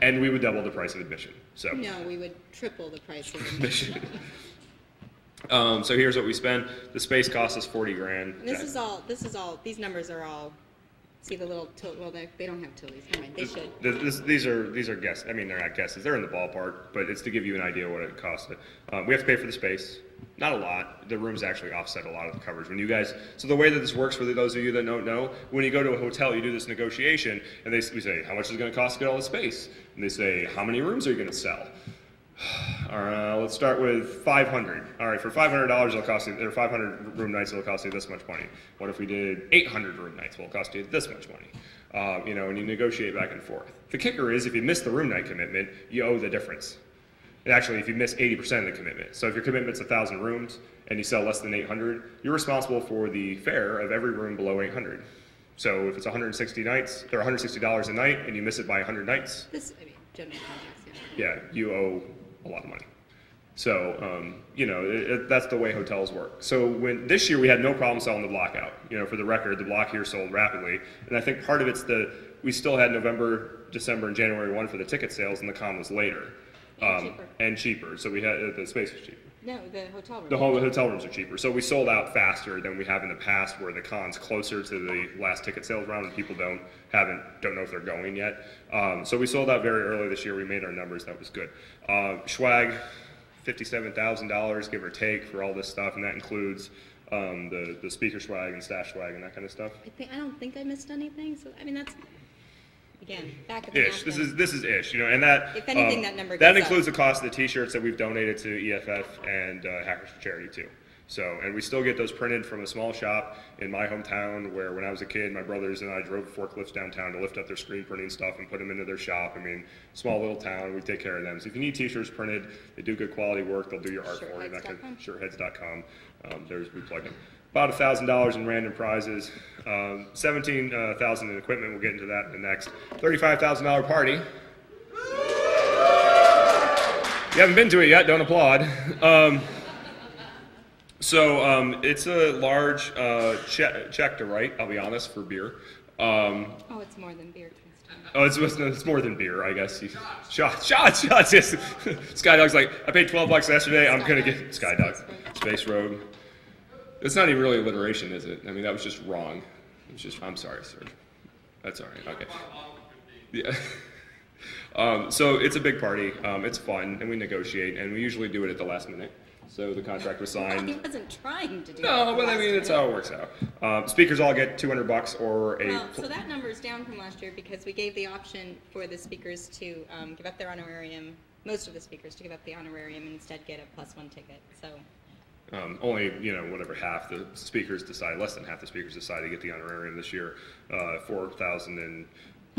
and we would double the price of admission. So no, we would triple the price of admission. um, so here's what we spend. The space cost us forty grand. And this that, is all. This is all. These numbers are all. See the little tilt, well, they, they don't have tillies, never mind, they should. This, this, these are these are guesses, I mean, they're not guesses, they're in the ballpark, but it's to give you an idea what it costs. Um, we have to pay for the space, not a lot. The rooms actually offset a lot of the coverage. When you guys, so the way that this works for those of you that don't know, when you go to a hotel, you do this negotiation, and they we say, how much is it gonna cost to get all the space? And they say, how many rooms are you gonna sell? All right, let's start with five hundred. All right, for five hundred dollars, it'll cost you, or five hundred room nights, it'll cost you this much money. What if we did eight hundred room nights? Well, it'll cost you this much money. Uh, you know, and you negotiate back and forth. The kicker is, if you miss the room night commitment, you owe the difference. And actually, if you miss eighty percent of the commitment, so if your commitment's one thousand rooms and you sell less than eight hundred, you're responsible for the fare of every room below eight hundred. So if it's one hundred sixty nights, or one hundred sixty dollars a night, and you miss it by one hundred nights, this, I mean, general context, yeah. Yeah, you owe a lot of money. So, um, you know, it, it, that's the way hotels work. So when this year we had no problem selling the block out. You know, for the record, the block here sold rapidly. And I think part of it's the, we still had November, December, and January first for the ticket sales, and the con was later. And, um, cheaper. and cheaper. So we had, uh, the space was cheaper. No, the hotel rooms. The whole, hotel rooms are cheaper. So we sold out faster than we have in the past, where the con's closer to the last ticket sales round and people don't, haven't, don't know if they're going yet. Um, so we sold out very early this year. We made our numbers. That was good. Uh, Schwag, fifty-seven thousand dollars, give or take, for all this stuff, and that includes um, the, the speaker swag and staff swag and that kind of stuff. I, think, I don't think I missed anything. So I mean, that's... Again, back of the ish. This is this is ish, you know, and that if anything, um, that number goes that includes up. The cost of the T-shirts that we've donated to E F F and uh, Hackers for Charity too. So, and we still get those printed from a small shop in my hometown where when I was a kid, my brothers and I drove forklifts downtown to lift up their screen printing stuff and put them into their shop. I mean, small little town, we take care of them. So if you need t-shirts printed, they do good quality work, they'll do your art for you. shirt heads dot com, um, there's, we plug them. About one thousand dollars in random prizes, um, seventeen thousand dollars in equipment, we'll get into that in the next. thirty-five thousand dollar party. You haven't been to it yet, don't applaud. Um, So um, it's a large uh, che check to write, I'll be honest, for beer. Um, oh, it's more than beer. Oh, it's, it's more than beer, I guess. Shots, shots, shots, yes. Skydog's like, I paid twelve bucks yesterday, I'm going to get Skydog. Space Rogue. It's not even really alliteration, is it? I mean, that was just wrong. It was just, I'm sorry, sir. That's all right, okay. Yeah. um, so it's a big party, um, it's fun, and we negotiate, and we usually do it at the last minute. So the contract was signed. He wasn't trying to do that. No, but I mean, it's how it works out. Um, speakers all get two hundred bucks or a... Well, so that number is down from last year because we gave the option for the speakers to um, give up their honorarium, most of the speakers to give up the honorarium and instead get a plus one ticket, so... Um, only, you know, whatever half the speakers decide, less than half the speakers decide to get the honorarium this year, uh, four thousand and...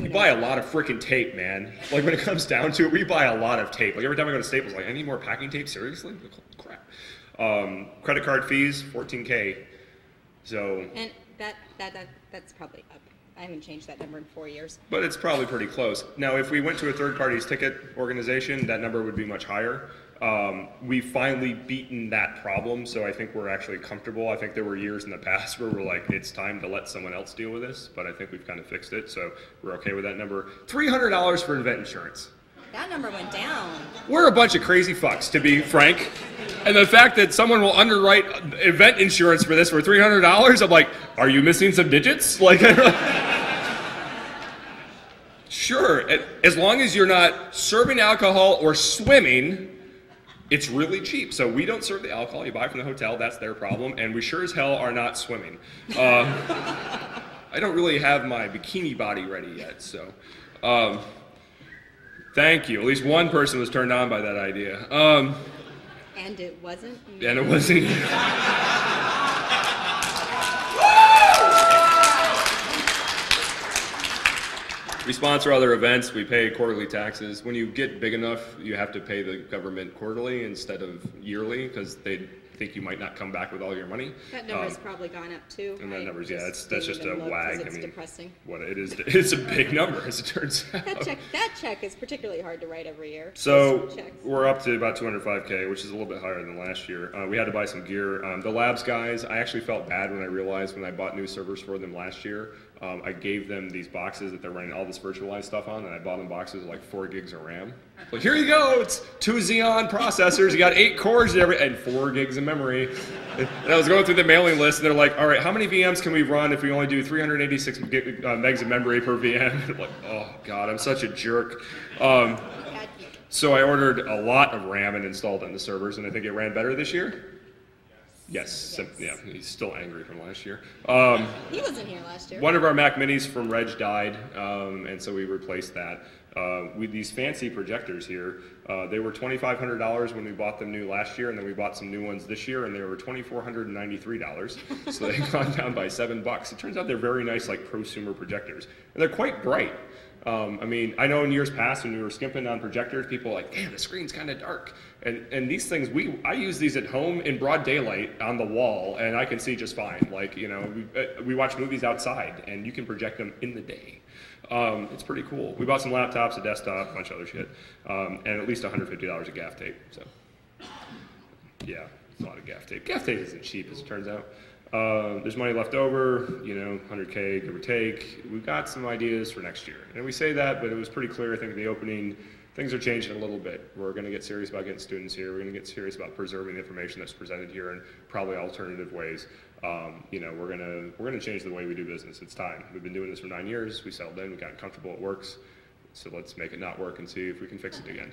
You buy a lot of freaking tape, man. Like, when it comes down to it, we buy a lot of tape. Like, every time I go to Staples, like, I need more packing tape? Seriously? Crap. Um, credit card fees, fourteen K. So... And that, that, that that's probably up. I haven't changed that number in four years. But it's probably pretty close. Now, if we went to a third-party's ticket organization, that number would be much higher. Um, we've finally beaten that problem, so I think we're actually comfortable. I think there were years in the past where we're like, it's time to let someone else deal with this, but I think we've kind of fixed it, so we're okay with that number. three hundred dollars for event insurance. That number went down. We're a bunch of crazy fucks, to be frank. And the fact that someone will underwrite event insurance for this for three hundred dollars, I'm like, are you missing some digits? Like, sure, as long as you're not serving alcohol or swimming, it's really cheap. So we don't serve the alcohol you buy from the hotel, that's their problem, and we sure as hell are not swimming. Uh, I don't really have my bikini body ready yet, so. Um, thank you, at least one person was turned on by that idea. Um, and it wasn't me. And it wasn't you. We sponsor other events, we pay quarterly taxes. When you get big enough, you have to pay the government quarterly instead of yearly because they think you might not come back with all your money. That number's um, probably gone up too. And that I number's, yeah, that's, that's just a wag. It's I mean, depressing. What it is, it's a big number as it turns out. That check, that check is particularly hard to write every year. So we're up to about two hundred five K, which is a little bit higher than last year. Uh, we had to buy some gear. Um, the labs guys, I actually felt bad when I realized when I bought new servers for them last year. Um, I gave them these boxes that they're running all this virtualized stuff on, and I bought them boxes with like four gigs of RAM. Like, here you go, it's two Xeon processors, you got eight cores and, every, and four gigs of memory. And I was going through the mailing list, and they're like, all right, how many V Ms can we run if we only do three hundred eighty-six gig, uh, megs of memory per V M? I'm like, oh God, I'm such a jerk. Um, so I ordered a lot of RAM and installed on the servers, and I think it ran better this year. Yes, yes. So, yeah, he's still angry from last year. Um, he wasn't here last year. One of our Mac Minis from Reg died, um, and so we replaced that. Uh, with these fancy projectors here, uh, they were twenty-five hundred dollars when we bought them new last year, and then we bought some new ones this year, and they were two thousand four hundred ninety-three dollars. So they've gone down by seven bucks. It turns out they're very nice, like prosumer projectors, and they're quite bright. Um, I mean, I know in years past when we were skimping on projectors, people were like, damn, the screen's kind of dark. And, and these things, we I use these at home in broad daylight on the wall, and I can see just fine. Like, you know, we, we watch movies outside, and you can project them in the day. Um, it's pretty cool. We bought some laptops, a desktop, a bunch of other shit, um, and at least one hundred fifty dollars of gaff tape. So, yeah, it's a lot of gaff tape. Gaff tape isn't cheap, as it turns out. Uh, there's money left over, you know, one hundred K, give or take. We've got some ideas for next year. And we say that, but it was pretty clear, I think, in the opening, things are changing a little bit. We're going to get serious about getting students here. We're going to get serious about preserving the information that's presented here in probably alternative ways. Um, you know, we're going to we're going to change the way we do business. It's time. We've been doing this for nine years. We settled in. We've gotten comfortable. It works. So let's make it not work and see if we can fix it again.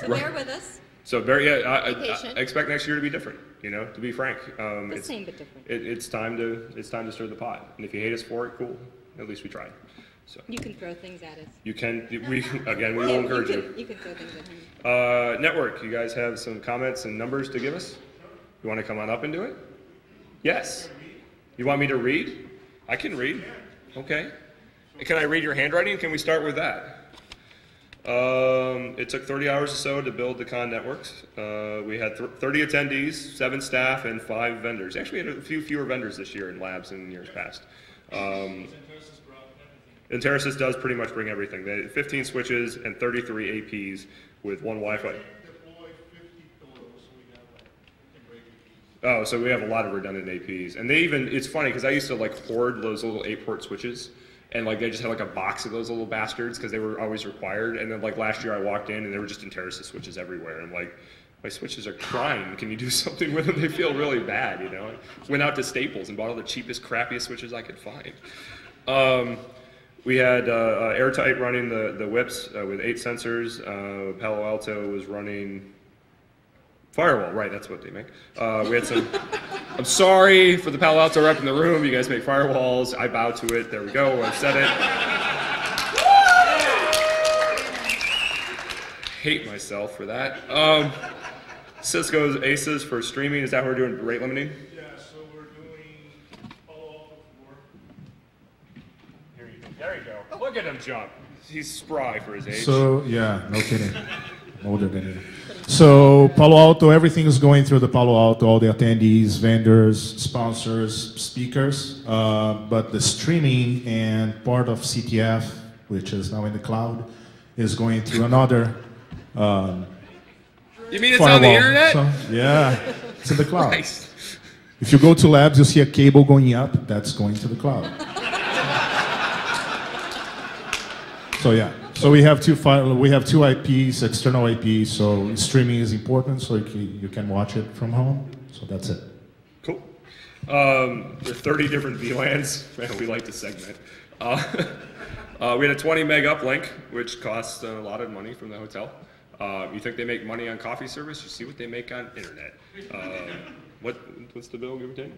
So bear with us. So very, yeah, I, I, I expect next year to be different. You know, to be frank, um, it's, same, but different. It, it's time to it's time to stir the pot. And if you hate us for it, cool. At least we tried. So you can throw things at us. You can. We again, we will encourage you. You can throw things at him. Uh, network. You guys have some comments and numbers to give us. You want to come on up and do it? Yes. You want me to read? I can read. Okay. Can I read your handwriting? Can we start with that? Um, it took thirty hours or so to build the con networks. Uh, we had thirty attendees, seven staff, and five vendors. Actually, we had a few fewer vendors this year in labs than in years past. Um, Enterasys does pretty much bring everything. They had fifteen switches and thirty-three A Ps with one Wi-Fi. Oh, so we have a lot of redundant A Ps. And they even, it's funny, because I used to like hoard those little eight port switches, and like they just had like a box of those little bastards because they were always required. And then like last year I walked in and there were just Enterasys switches everywhere. And like, my switches are crying. Can you do something with them? They feel really bad, you know? I went out to Staples and bought all the cheapest, crappiest switches I could find. Um, we had uh, uh, Airtight running the, the whips uh, with eight sensors. Uh, Palo Alto was running Firewall, right, that's what they make. Uh, we had some, I'm sorry for the Palo Alto rep in the room, you guys make firewalls, I bow to it, there we go, I've said it. Hate myself for that. Um, Cisco's A C E S for streaming, is that what we're doing, rate limiting? Yeah, so we're doing Palo Alto for, here you go, there you go, look at him jump. He's spry for his age. So, yeah, no kidding. Older than you. So Palo Alto, everything is going through the Palo Alto, all the attendees, vendors, sponsors, speakers, uh, but the streaming and part of C T F, which is now in the cloud, is going through another um, You mean it's firewall. On the internet? So, yeah, it's in the cloud. Nice. If you go to labs, you'll see a cable going up, that's going to the cloud. So yeah. So we have two file, we have two I Ps, external I Ps, so streaming is important, so you can, you can watch it from home. So that's it. Cool. Um, there are thirty different V LANs. Man, we like to segment. Uh, uh, we had a twenty meg uplink, which costs a lot of money from the hotel. Uh, you think they make money on coffee service? You see what they make on internet. Um, what, what's the bill, give or take?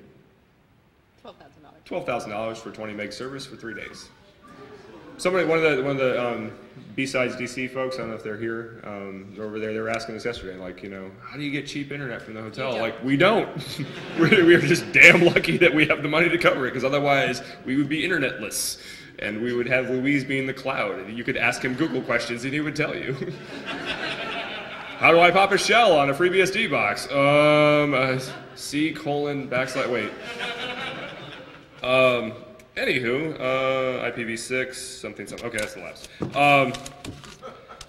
twelve thousand dollars. twelve thousand dollars for twenty meg service for three days. Somebody, one of the one of the um, B-sides D C folks, I don't know if they're here, um, over there, they were asking us yesterday, like, you know, how do you get cheap internet from the hotel? Like, we don't. we're, we're just damn lucky that we have the money to cover it, because otherwise we would be internetless, and we would have Louise be in the cloud, and you could ask him Google questions, and he would tell you. How do I pop a shell on a free B S D box? Um, uh, C colon backslash, wait. Um... Anywho, uh, I P v six, something, something. Okay, that's the last. Um,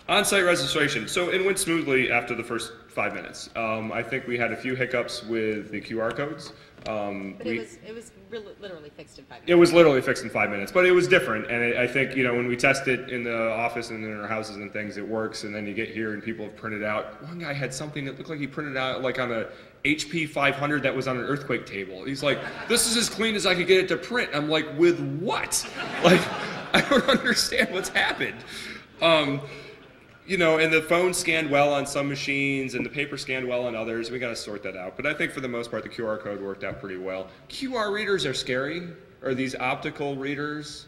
on-site registration. So it went smoothly after the first five minutes. Um, I think we had a few hiccups with the Q R codes. Um, but we, it was, it was literally fixed in five minutes. It was literally fixed in five minutes, but it was different. And it, I think, you know, when we test it in the office and in our houses and things, it works. And then you get here and people have printed out. One guy had something that looked like he printed out like on a H P five hundred that was on an earthquake table. He's like, this is as clean as I could get it to print. I'm like, with what? Like, I don't understand what's happened. Um, you know, and the phone scanned well on some machines and the paper scanned well on others. We got to sort that out. But I think for the most part, the Q R code worked out pretty well. Q R readers are scary, or these optical readers.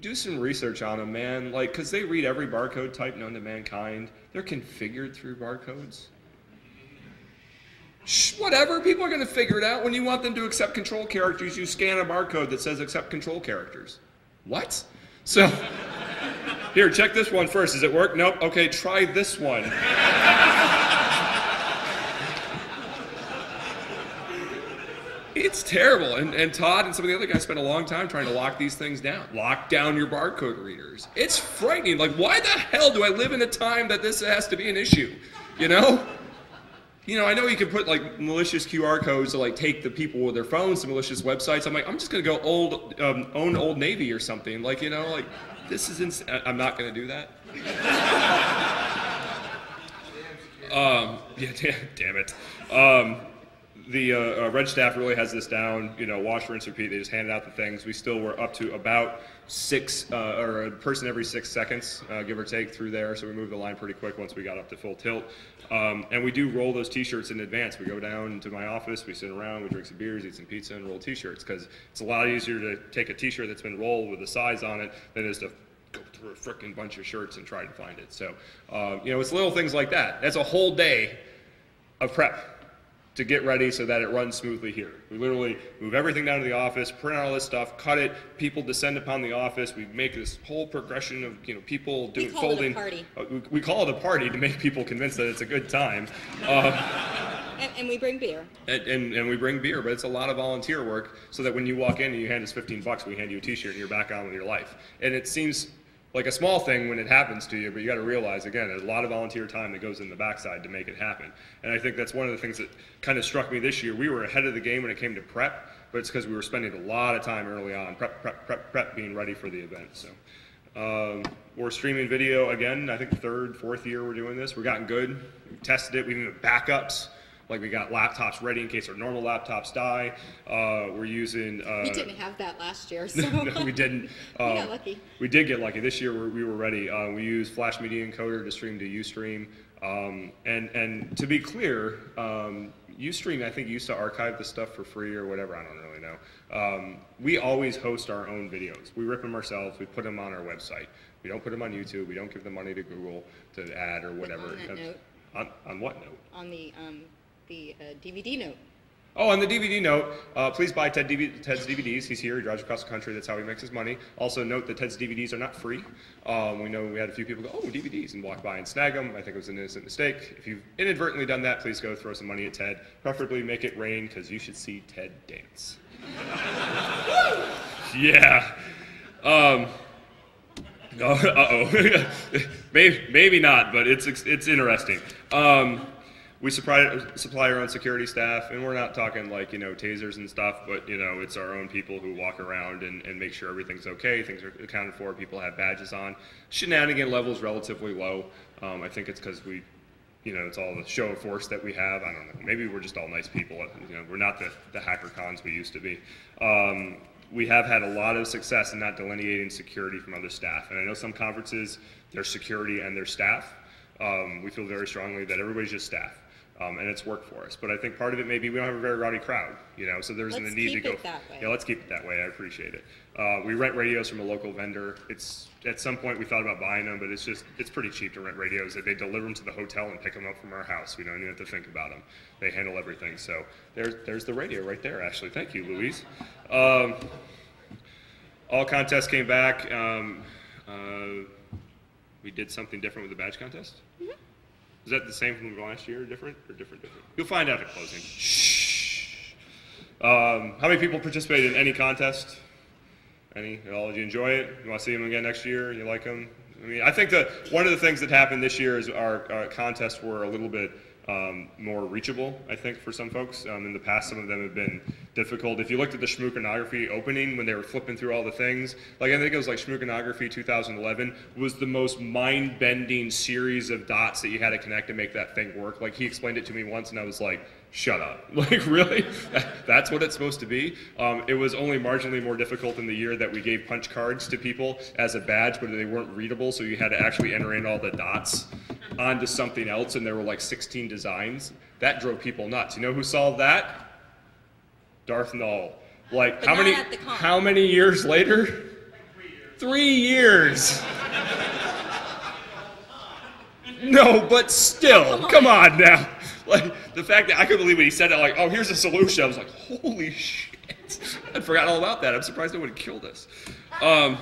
Do some research on them, man. Like, because they read every barcode type known to mankind. They're configured through barcodes. Whatever, people are going to figure it out. When you want them to accept control characters, you scan a barcode that says accept control characters. What? So, here, check this one first. Does it work? Nope. Okay, try this one. It's terrible. And, and Todd and some of the other guys spent a long time trying to lock these things down. Lock down your barcode readers. It's frightening. Like, why the hell do I live in a time that this has to be an issue? You know? You know, I know you can put like malicious Q R codes to like take the people with their phones to malicious websites. I'm like, I'm just gonna go old, um, own Old Navy or something. Like, you know, like this is ins I'm not gonna do that. um, yeah, damn, damn it. Um, the uh, uh, Reg staff really has this down. You know, wash, rinse, repeat. They just handed out the things. We still were up to about six uh, or a person every six seconds, uh, give or take, through there. So we moved the line pretty quick once we got up to full tilt. Um, and we do roll those T-shirts in advance. We go down to my office, we sit around, we drink some beers, eat some pizza, and roll T-shirts, because it's a lot easier to take a T-shirt that's been rolled with a size on it than it is to go through a frickin' bunch of shirts and try to find it. So, um, you know, it's little things like that. That's a whole day of prep to get ready so that it runs smoothly here. We literally move everything down to the office, print out all this stuff, cut it, people descend upon the office, we make this whole progression of, you know, people doing folding. We call it a party. We call it a party to make people convinced that it's a good time. Uh, and, and we bring beer. And, and, and we bring beer, but it's a lot of volunteer work so that when you walk in and you hand us fifteen bucks, we hand you a t-shirt and you're back on with your life. And it seems like a small thing when it happens to you, but you got to realize, again, there's a lot of volunteer time that goes in the backside to make it happen. And I think that's one of the things that kind of struck me this year. We were ahead of the game when it came to prep, but it's because we were spending a lot of time early on, prep, prep, prep, prep, being ready for the event. So um, we're streaming video again. I think third, fourth year we're doing this. We've gotten good. We've tested it. We've even got backups. Like, we got laptops ready in case our normal laptops die. Uh, we're using... Uh, we didn't have that last year, so... No, we didn't. Uh, we got lucky. We did get lucky. This year, we're, we were ready. Uh, we used Flash Media Encoder to stream to Ustream. Um, and, and to be clear, um, Ustream, I think, used to archive the stuff for free or whatever. I don't really know. Um, we always host our own videos. We rip them ourselves. We put them on our website. We don't put them on YouTube. We don't give the money to Google to ad or whatever. But on that note, on, on what note? On the... Um, the uh, D V D note. Oh, on the D V D note, uh, please buy Ted D V Ted's D V Ds. He's here. He drives across the country. That's how he makes his money. Also note that Ted's D V Ds are not free. Um, we know we had a few people go, oh, D V Ds, and walk by and snag them. I think it was an innocent mistake. If you've inadvertently done that, please go throw some money at Ted. Preferably make it rain, because you should see Ted dance. Yeah. Um, oh, uh-oh. maybe, maybe not, but it's, it's interesting. Um, We supply, supply our own security staff, and we're not talking like, you know, tasers and stuff, but, you know, it's our own people who walk around and, and make sure everything's okay, things are accounted for, people have badges on. Shenanigan level's relatively low. Um, I think it's because we, you know, it's all the show of force that we have. I don't know, maybe we're just all nice people. You know, we're not the, the hacker cons we used to be. Um, we have had a lot of success in not delineating security from other staff, and I know some conferences, there's security and there's staff. Um, we feel very strongly that everybody's just staff. Um, and it's worked for us. But I think part of it may be we don't have a very rowdy crowd, you know, so there's let's the need keep to go. It that way. Yeah, let's keep it that way. I appreciate it. Uh, we rent radios from a local vendor. It's at some point we thought about buying them, but it's just it's pretty cheap to rent radios. They deliver them to the hotel and pick them up from our house. We don't even have to think about them. They handle everything. So there's there's the radio right there, Ashley. Thank you, Louise. Um, all contests came back. Um, uh, we did something different with the badge contest. Mm-hmm. Is that the same from last year, different, or different, different? You'll find out at closing. Shh. Um, how many people participated in any contest? Any at all? Did you enjoy it? You want to see them again next year? You like them? I mean, I think that one of the things that happened this year is our, our contests were a little bit um, more reachable, I think, for some folks. Um, in the past, some of them have been difficult. If you looked at the ShmooConography opening when they were flipping through all the things, like I think it was like ShmooConography two thousand eleven was the most mind-bending series of dots that you had to connect to make that thing work. Like, he explained it to me once and I was like, shut up. Like, really? That's what it's supposed to be? Um, it was only marginally more difficult than the year that we gave punch cards to people as a badge, but they weren't readable, so you had to actually enter in all the dots onto something else, and there were like sixteen designs. That drove people nuts. You know who solved that? Darth Maul. Like, how many, how many years later? Three years. Three years. No, but still, come on now. Like, the fact that I couldn't believe when he said it, like, oh, here's a solution. I was like, holy shit. I forgot all about that. I'm surprised no one killed us. Um,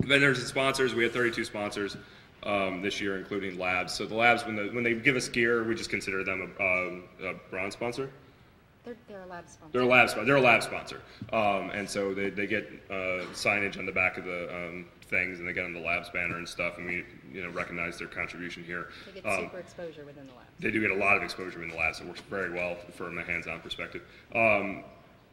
vendors and sponsors, we had thirty-two sponsors. Um, this year, including labs. So the labs, when, the, when they give us gear, we just consider them a, a, a bronze sponsor. They're, they're a lab sponsor. They're a lab, sp they're a lab sponsor. Um, and so they, they get uh, signage on the back of the um, things, and they get on the labs banner and stuff, and we you know, recognize their contribution here. They get um, super exposure within the labs. They do get a lot of exposure in the labs. It works very well from a hands-on perspective. Um,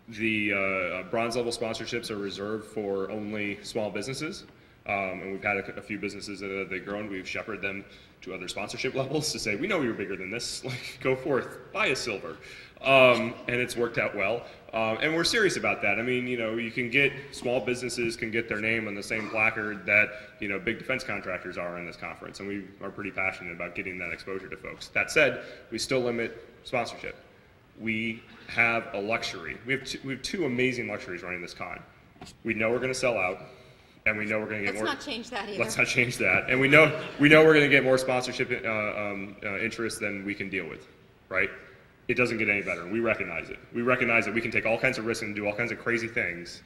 the uh, bronze level sponsorships are reserved for only small businesses. Um, and we've had a, a few businesses that uh, they've grown. We've shepherded them to other sponsorship levels to say, we know we were bigger than this. Like, go forth, buy a silver. Um, and it's worked out well. Um, and we're serious about that. I mean, you know, you can get, small businesses can get their name on the same placard that, you know, big defense contractors are in this conference. And we are pretty passionate about getting that exposure to folks. That said, we still limit sponsorship. We have a luxury. We have two, we have two amazing luxuries running this con. We know we're going to sell out. And we know we're going to get let's more. Let's not change that either. Let's not change that. And we know we know we're going to get more sponsorship uh, um, uh, interest than we can deal with, right? it doesn't get any better. We recognize it. We recognize that we can take all kinds of risks and do all kinds of crazy things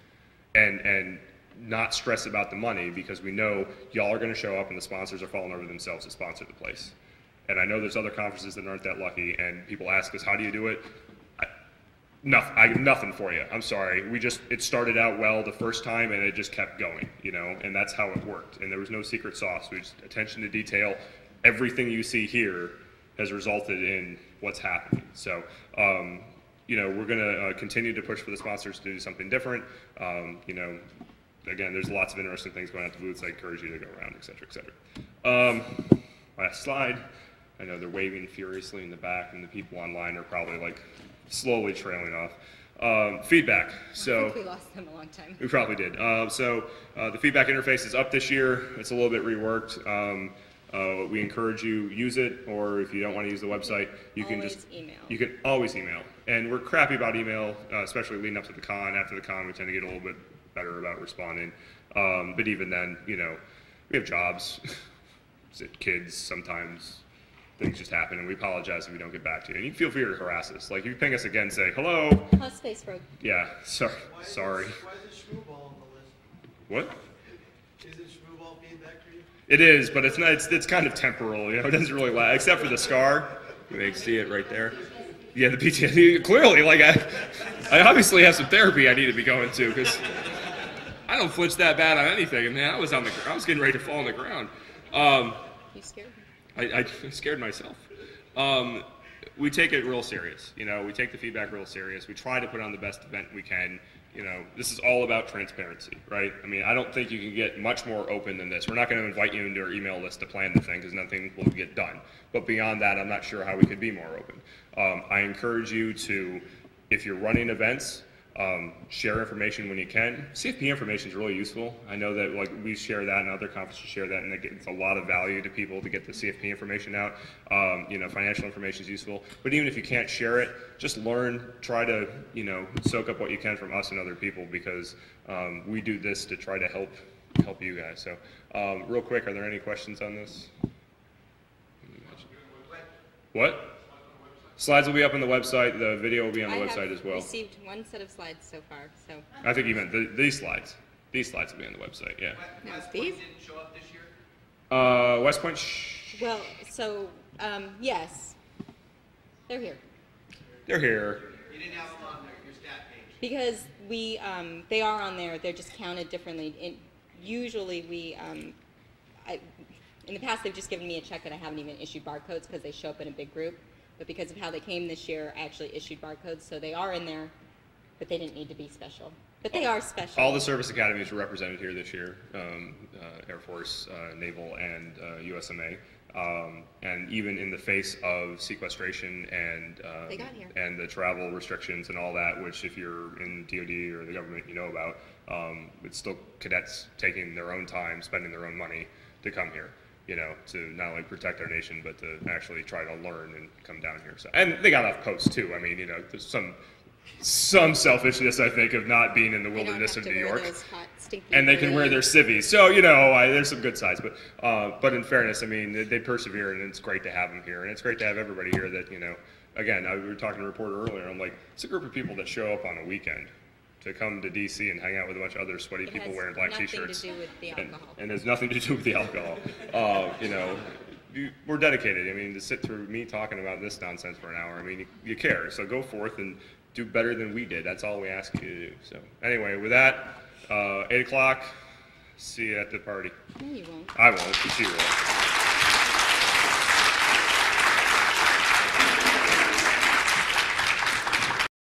and, and not stress about the money, because we know y'all are gonna show up and the sponsors are falling over themselves to sponsor the place. And I know there's other conferences that aren't that lucky, and people ask us, how do you do it? I, nothing, I have nothing for you, I'm sorry. We just, it started out well the first time and it just kept going, you know, and that's how it worked. And there was no secret sauce, we just, attention to detail. Everything you see here has resulted in what's happening. So, um, you know, we're gonna uh, continue to push for the sponsors to do something different. Um, you know, again, there's lots of interesting things going on at the booths. I encourage you to go around, et cetera, et cetera. Um, last slide. I know they're waving furiously in the back, and the people online are probably like slowly trailing off. Um, feedback. So I think we lost them a long time. We probably did. Uh, so uh, the feedback interface is up this year. It's a little bit reworked. Um, Uh, we encourage you use it, or if you don't want to use the website, you always can just email. You can always email, and we're crappy about email, uh, especially leading up to the con. After the con, we tend to get a little bit better about responding. Um, but even then, you know, we have jobs, kids. Sometimes things just happen, and we apologize if we don't get back to you. And you feel free to harass us. Like, you ping us again, say hello. How's Space Rogue? Yeah, sorry. Why is sorry. It, why is it Shmoo Ball on the list? What? Is it Shmoo Ball feedback for you? It is, but it's not. It's, it's kind of temporal, you know. It doesn't really last, except for the scar. They see it right there. Yeah, the P T S D. Clearly, like I, I obviously have some therapy I need to be going to, because I don't flinch that bad on anything. I mean, I was on the, I was getting ready to fall on the ground. Um, you scared me. I, I scared myself. Um, we take it real serious, you know. We take the feedback real serious. We try to put on the best event we can. You know, this is all about transparency, right? I mean, I don't think you can get much more open than this. We're not going to invite you into our email list to plan the thing, because nothing will get done. But beyond that, I'm not sure how we could be more open. Um, I encourage you to, if you're running events, um, share information when you can. C F P information is really useful. I know that, like, we share that, and other conferences share that, and it gets a lot of value to people to get the C F P information out. Um, you know, financial information is useful. But even if you can't share it, just learn, try to, you know, soak up what you can from us and other people, because um, we do this to try to help help you guys. So, um, real quick, are there any questions on this? What? Slides will be up on the website. The video will be on the I website as well. I have received one set of slides so far, so. I think you meant the, these slides. These slides will be on the website, yeah. No, West Point didn't show up this year? Uh, West Point? Sh well, so, um, yes. They're here. They're here. You didn't have them on there, your stat page. Because we, um, they are on there. They're just counted differently. It, usually we, um, I, in the past, they've just given me a check, and I haven't even issued barcodes because they show up in a big group. But because of how they came this year, I actually issued barcodes, so they are in there, but they didn't need to be special. But they are special. All the service academies were represented here this year, um, uh, Air Force, uh, Naval, and uh, U S M A. Um, and even in the face of sequestration and um, they got here. and the travel restrictions and all that, which if you're in D O D or the government you know about, um, it's still cadets taking their own time, spending their own money to come here. You know, to not only protect our nation, but to actually try to learn and come down here. So, and they got off post too. I mean, you know, there's some some selfishness, I think, of not being in the wilderness of New York. Hot, and they can wear their civvies. So, you know, I, there's some good sides. But, uh, but in fairness, I mean, they, they persevere, and it's great to have them here, and it's great to have everybody here. That, you know, again, I, we were talking to a reporter earlier. I'm like, it's a group of people that show up on a weekend to come to D C and hang out with a bunch of other sweaty it people wearing black t-shirts, and, and has nothing to do with the alcohol. Uh, you know, you, we're dedicated. I mean, to sit through me talking about this nonsense for an hour, I mean, you, you care. So go forth and do better than we did. That's all we ask you to do. So anyway, with that, uh, eight o'clock. See you at the party. No, you won't. I won't. She will.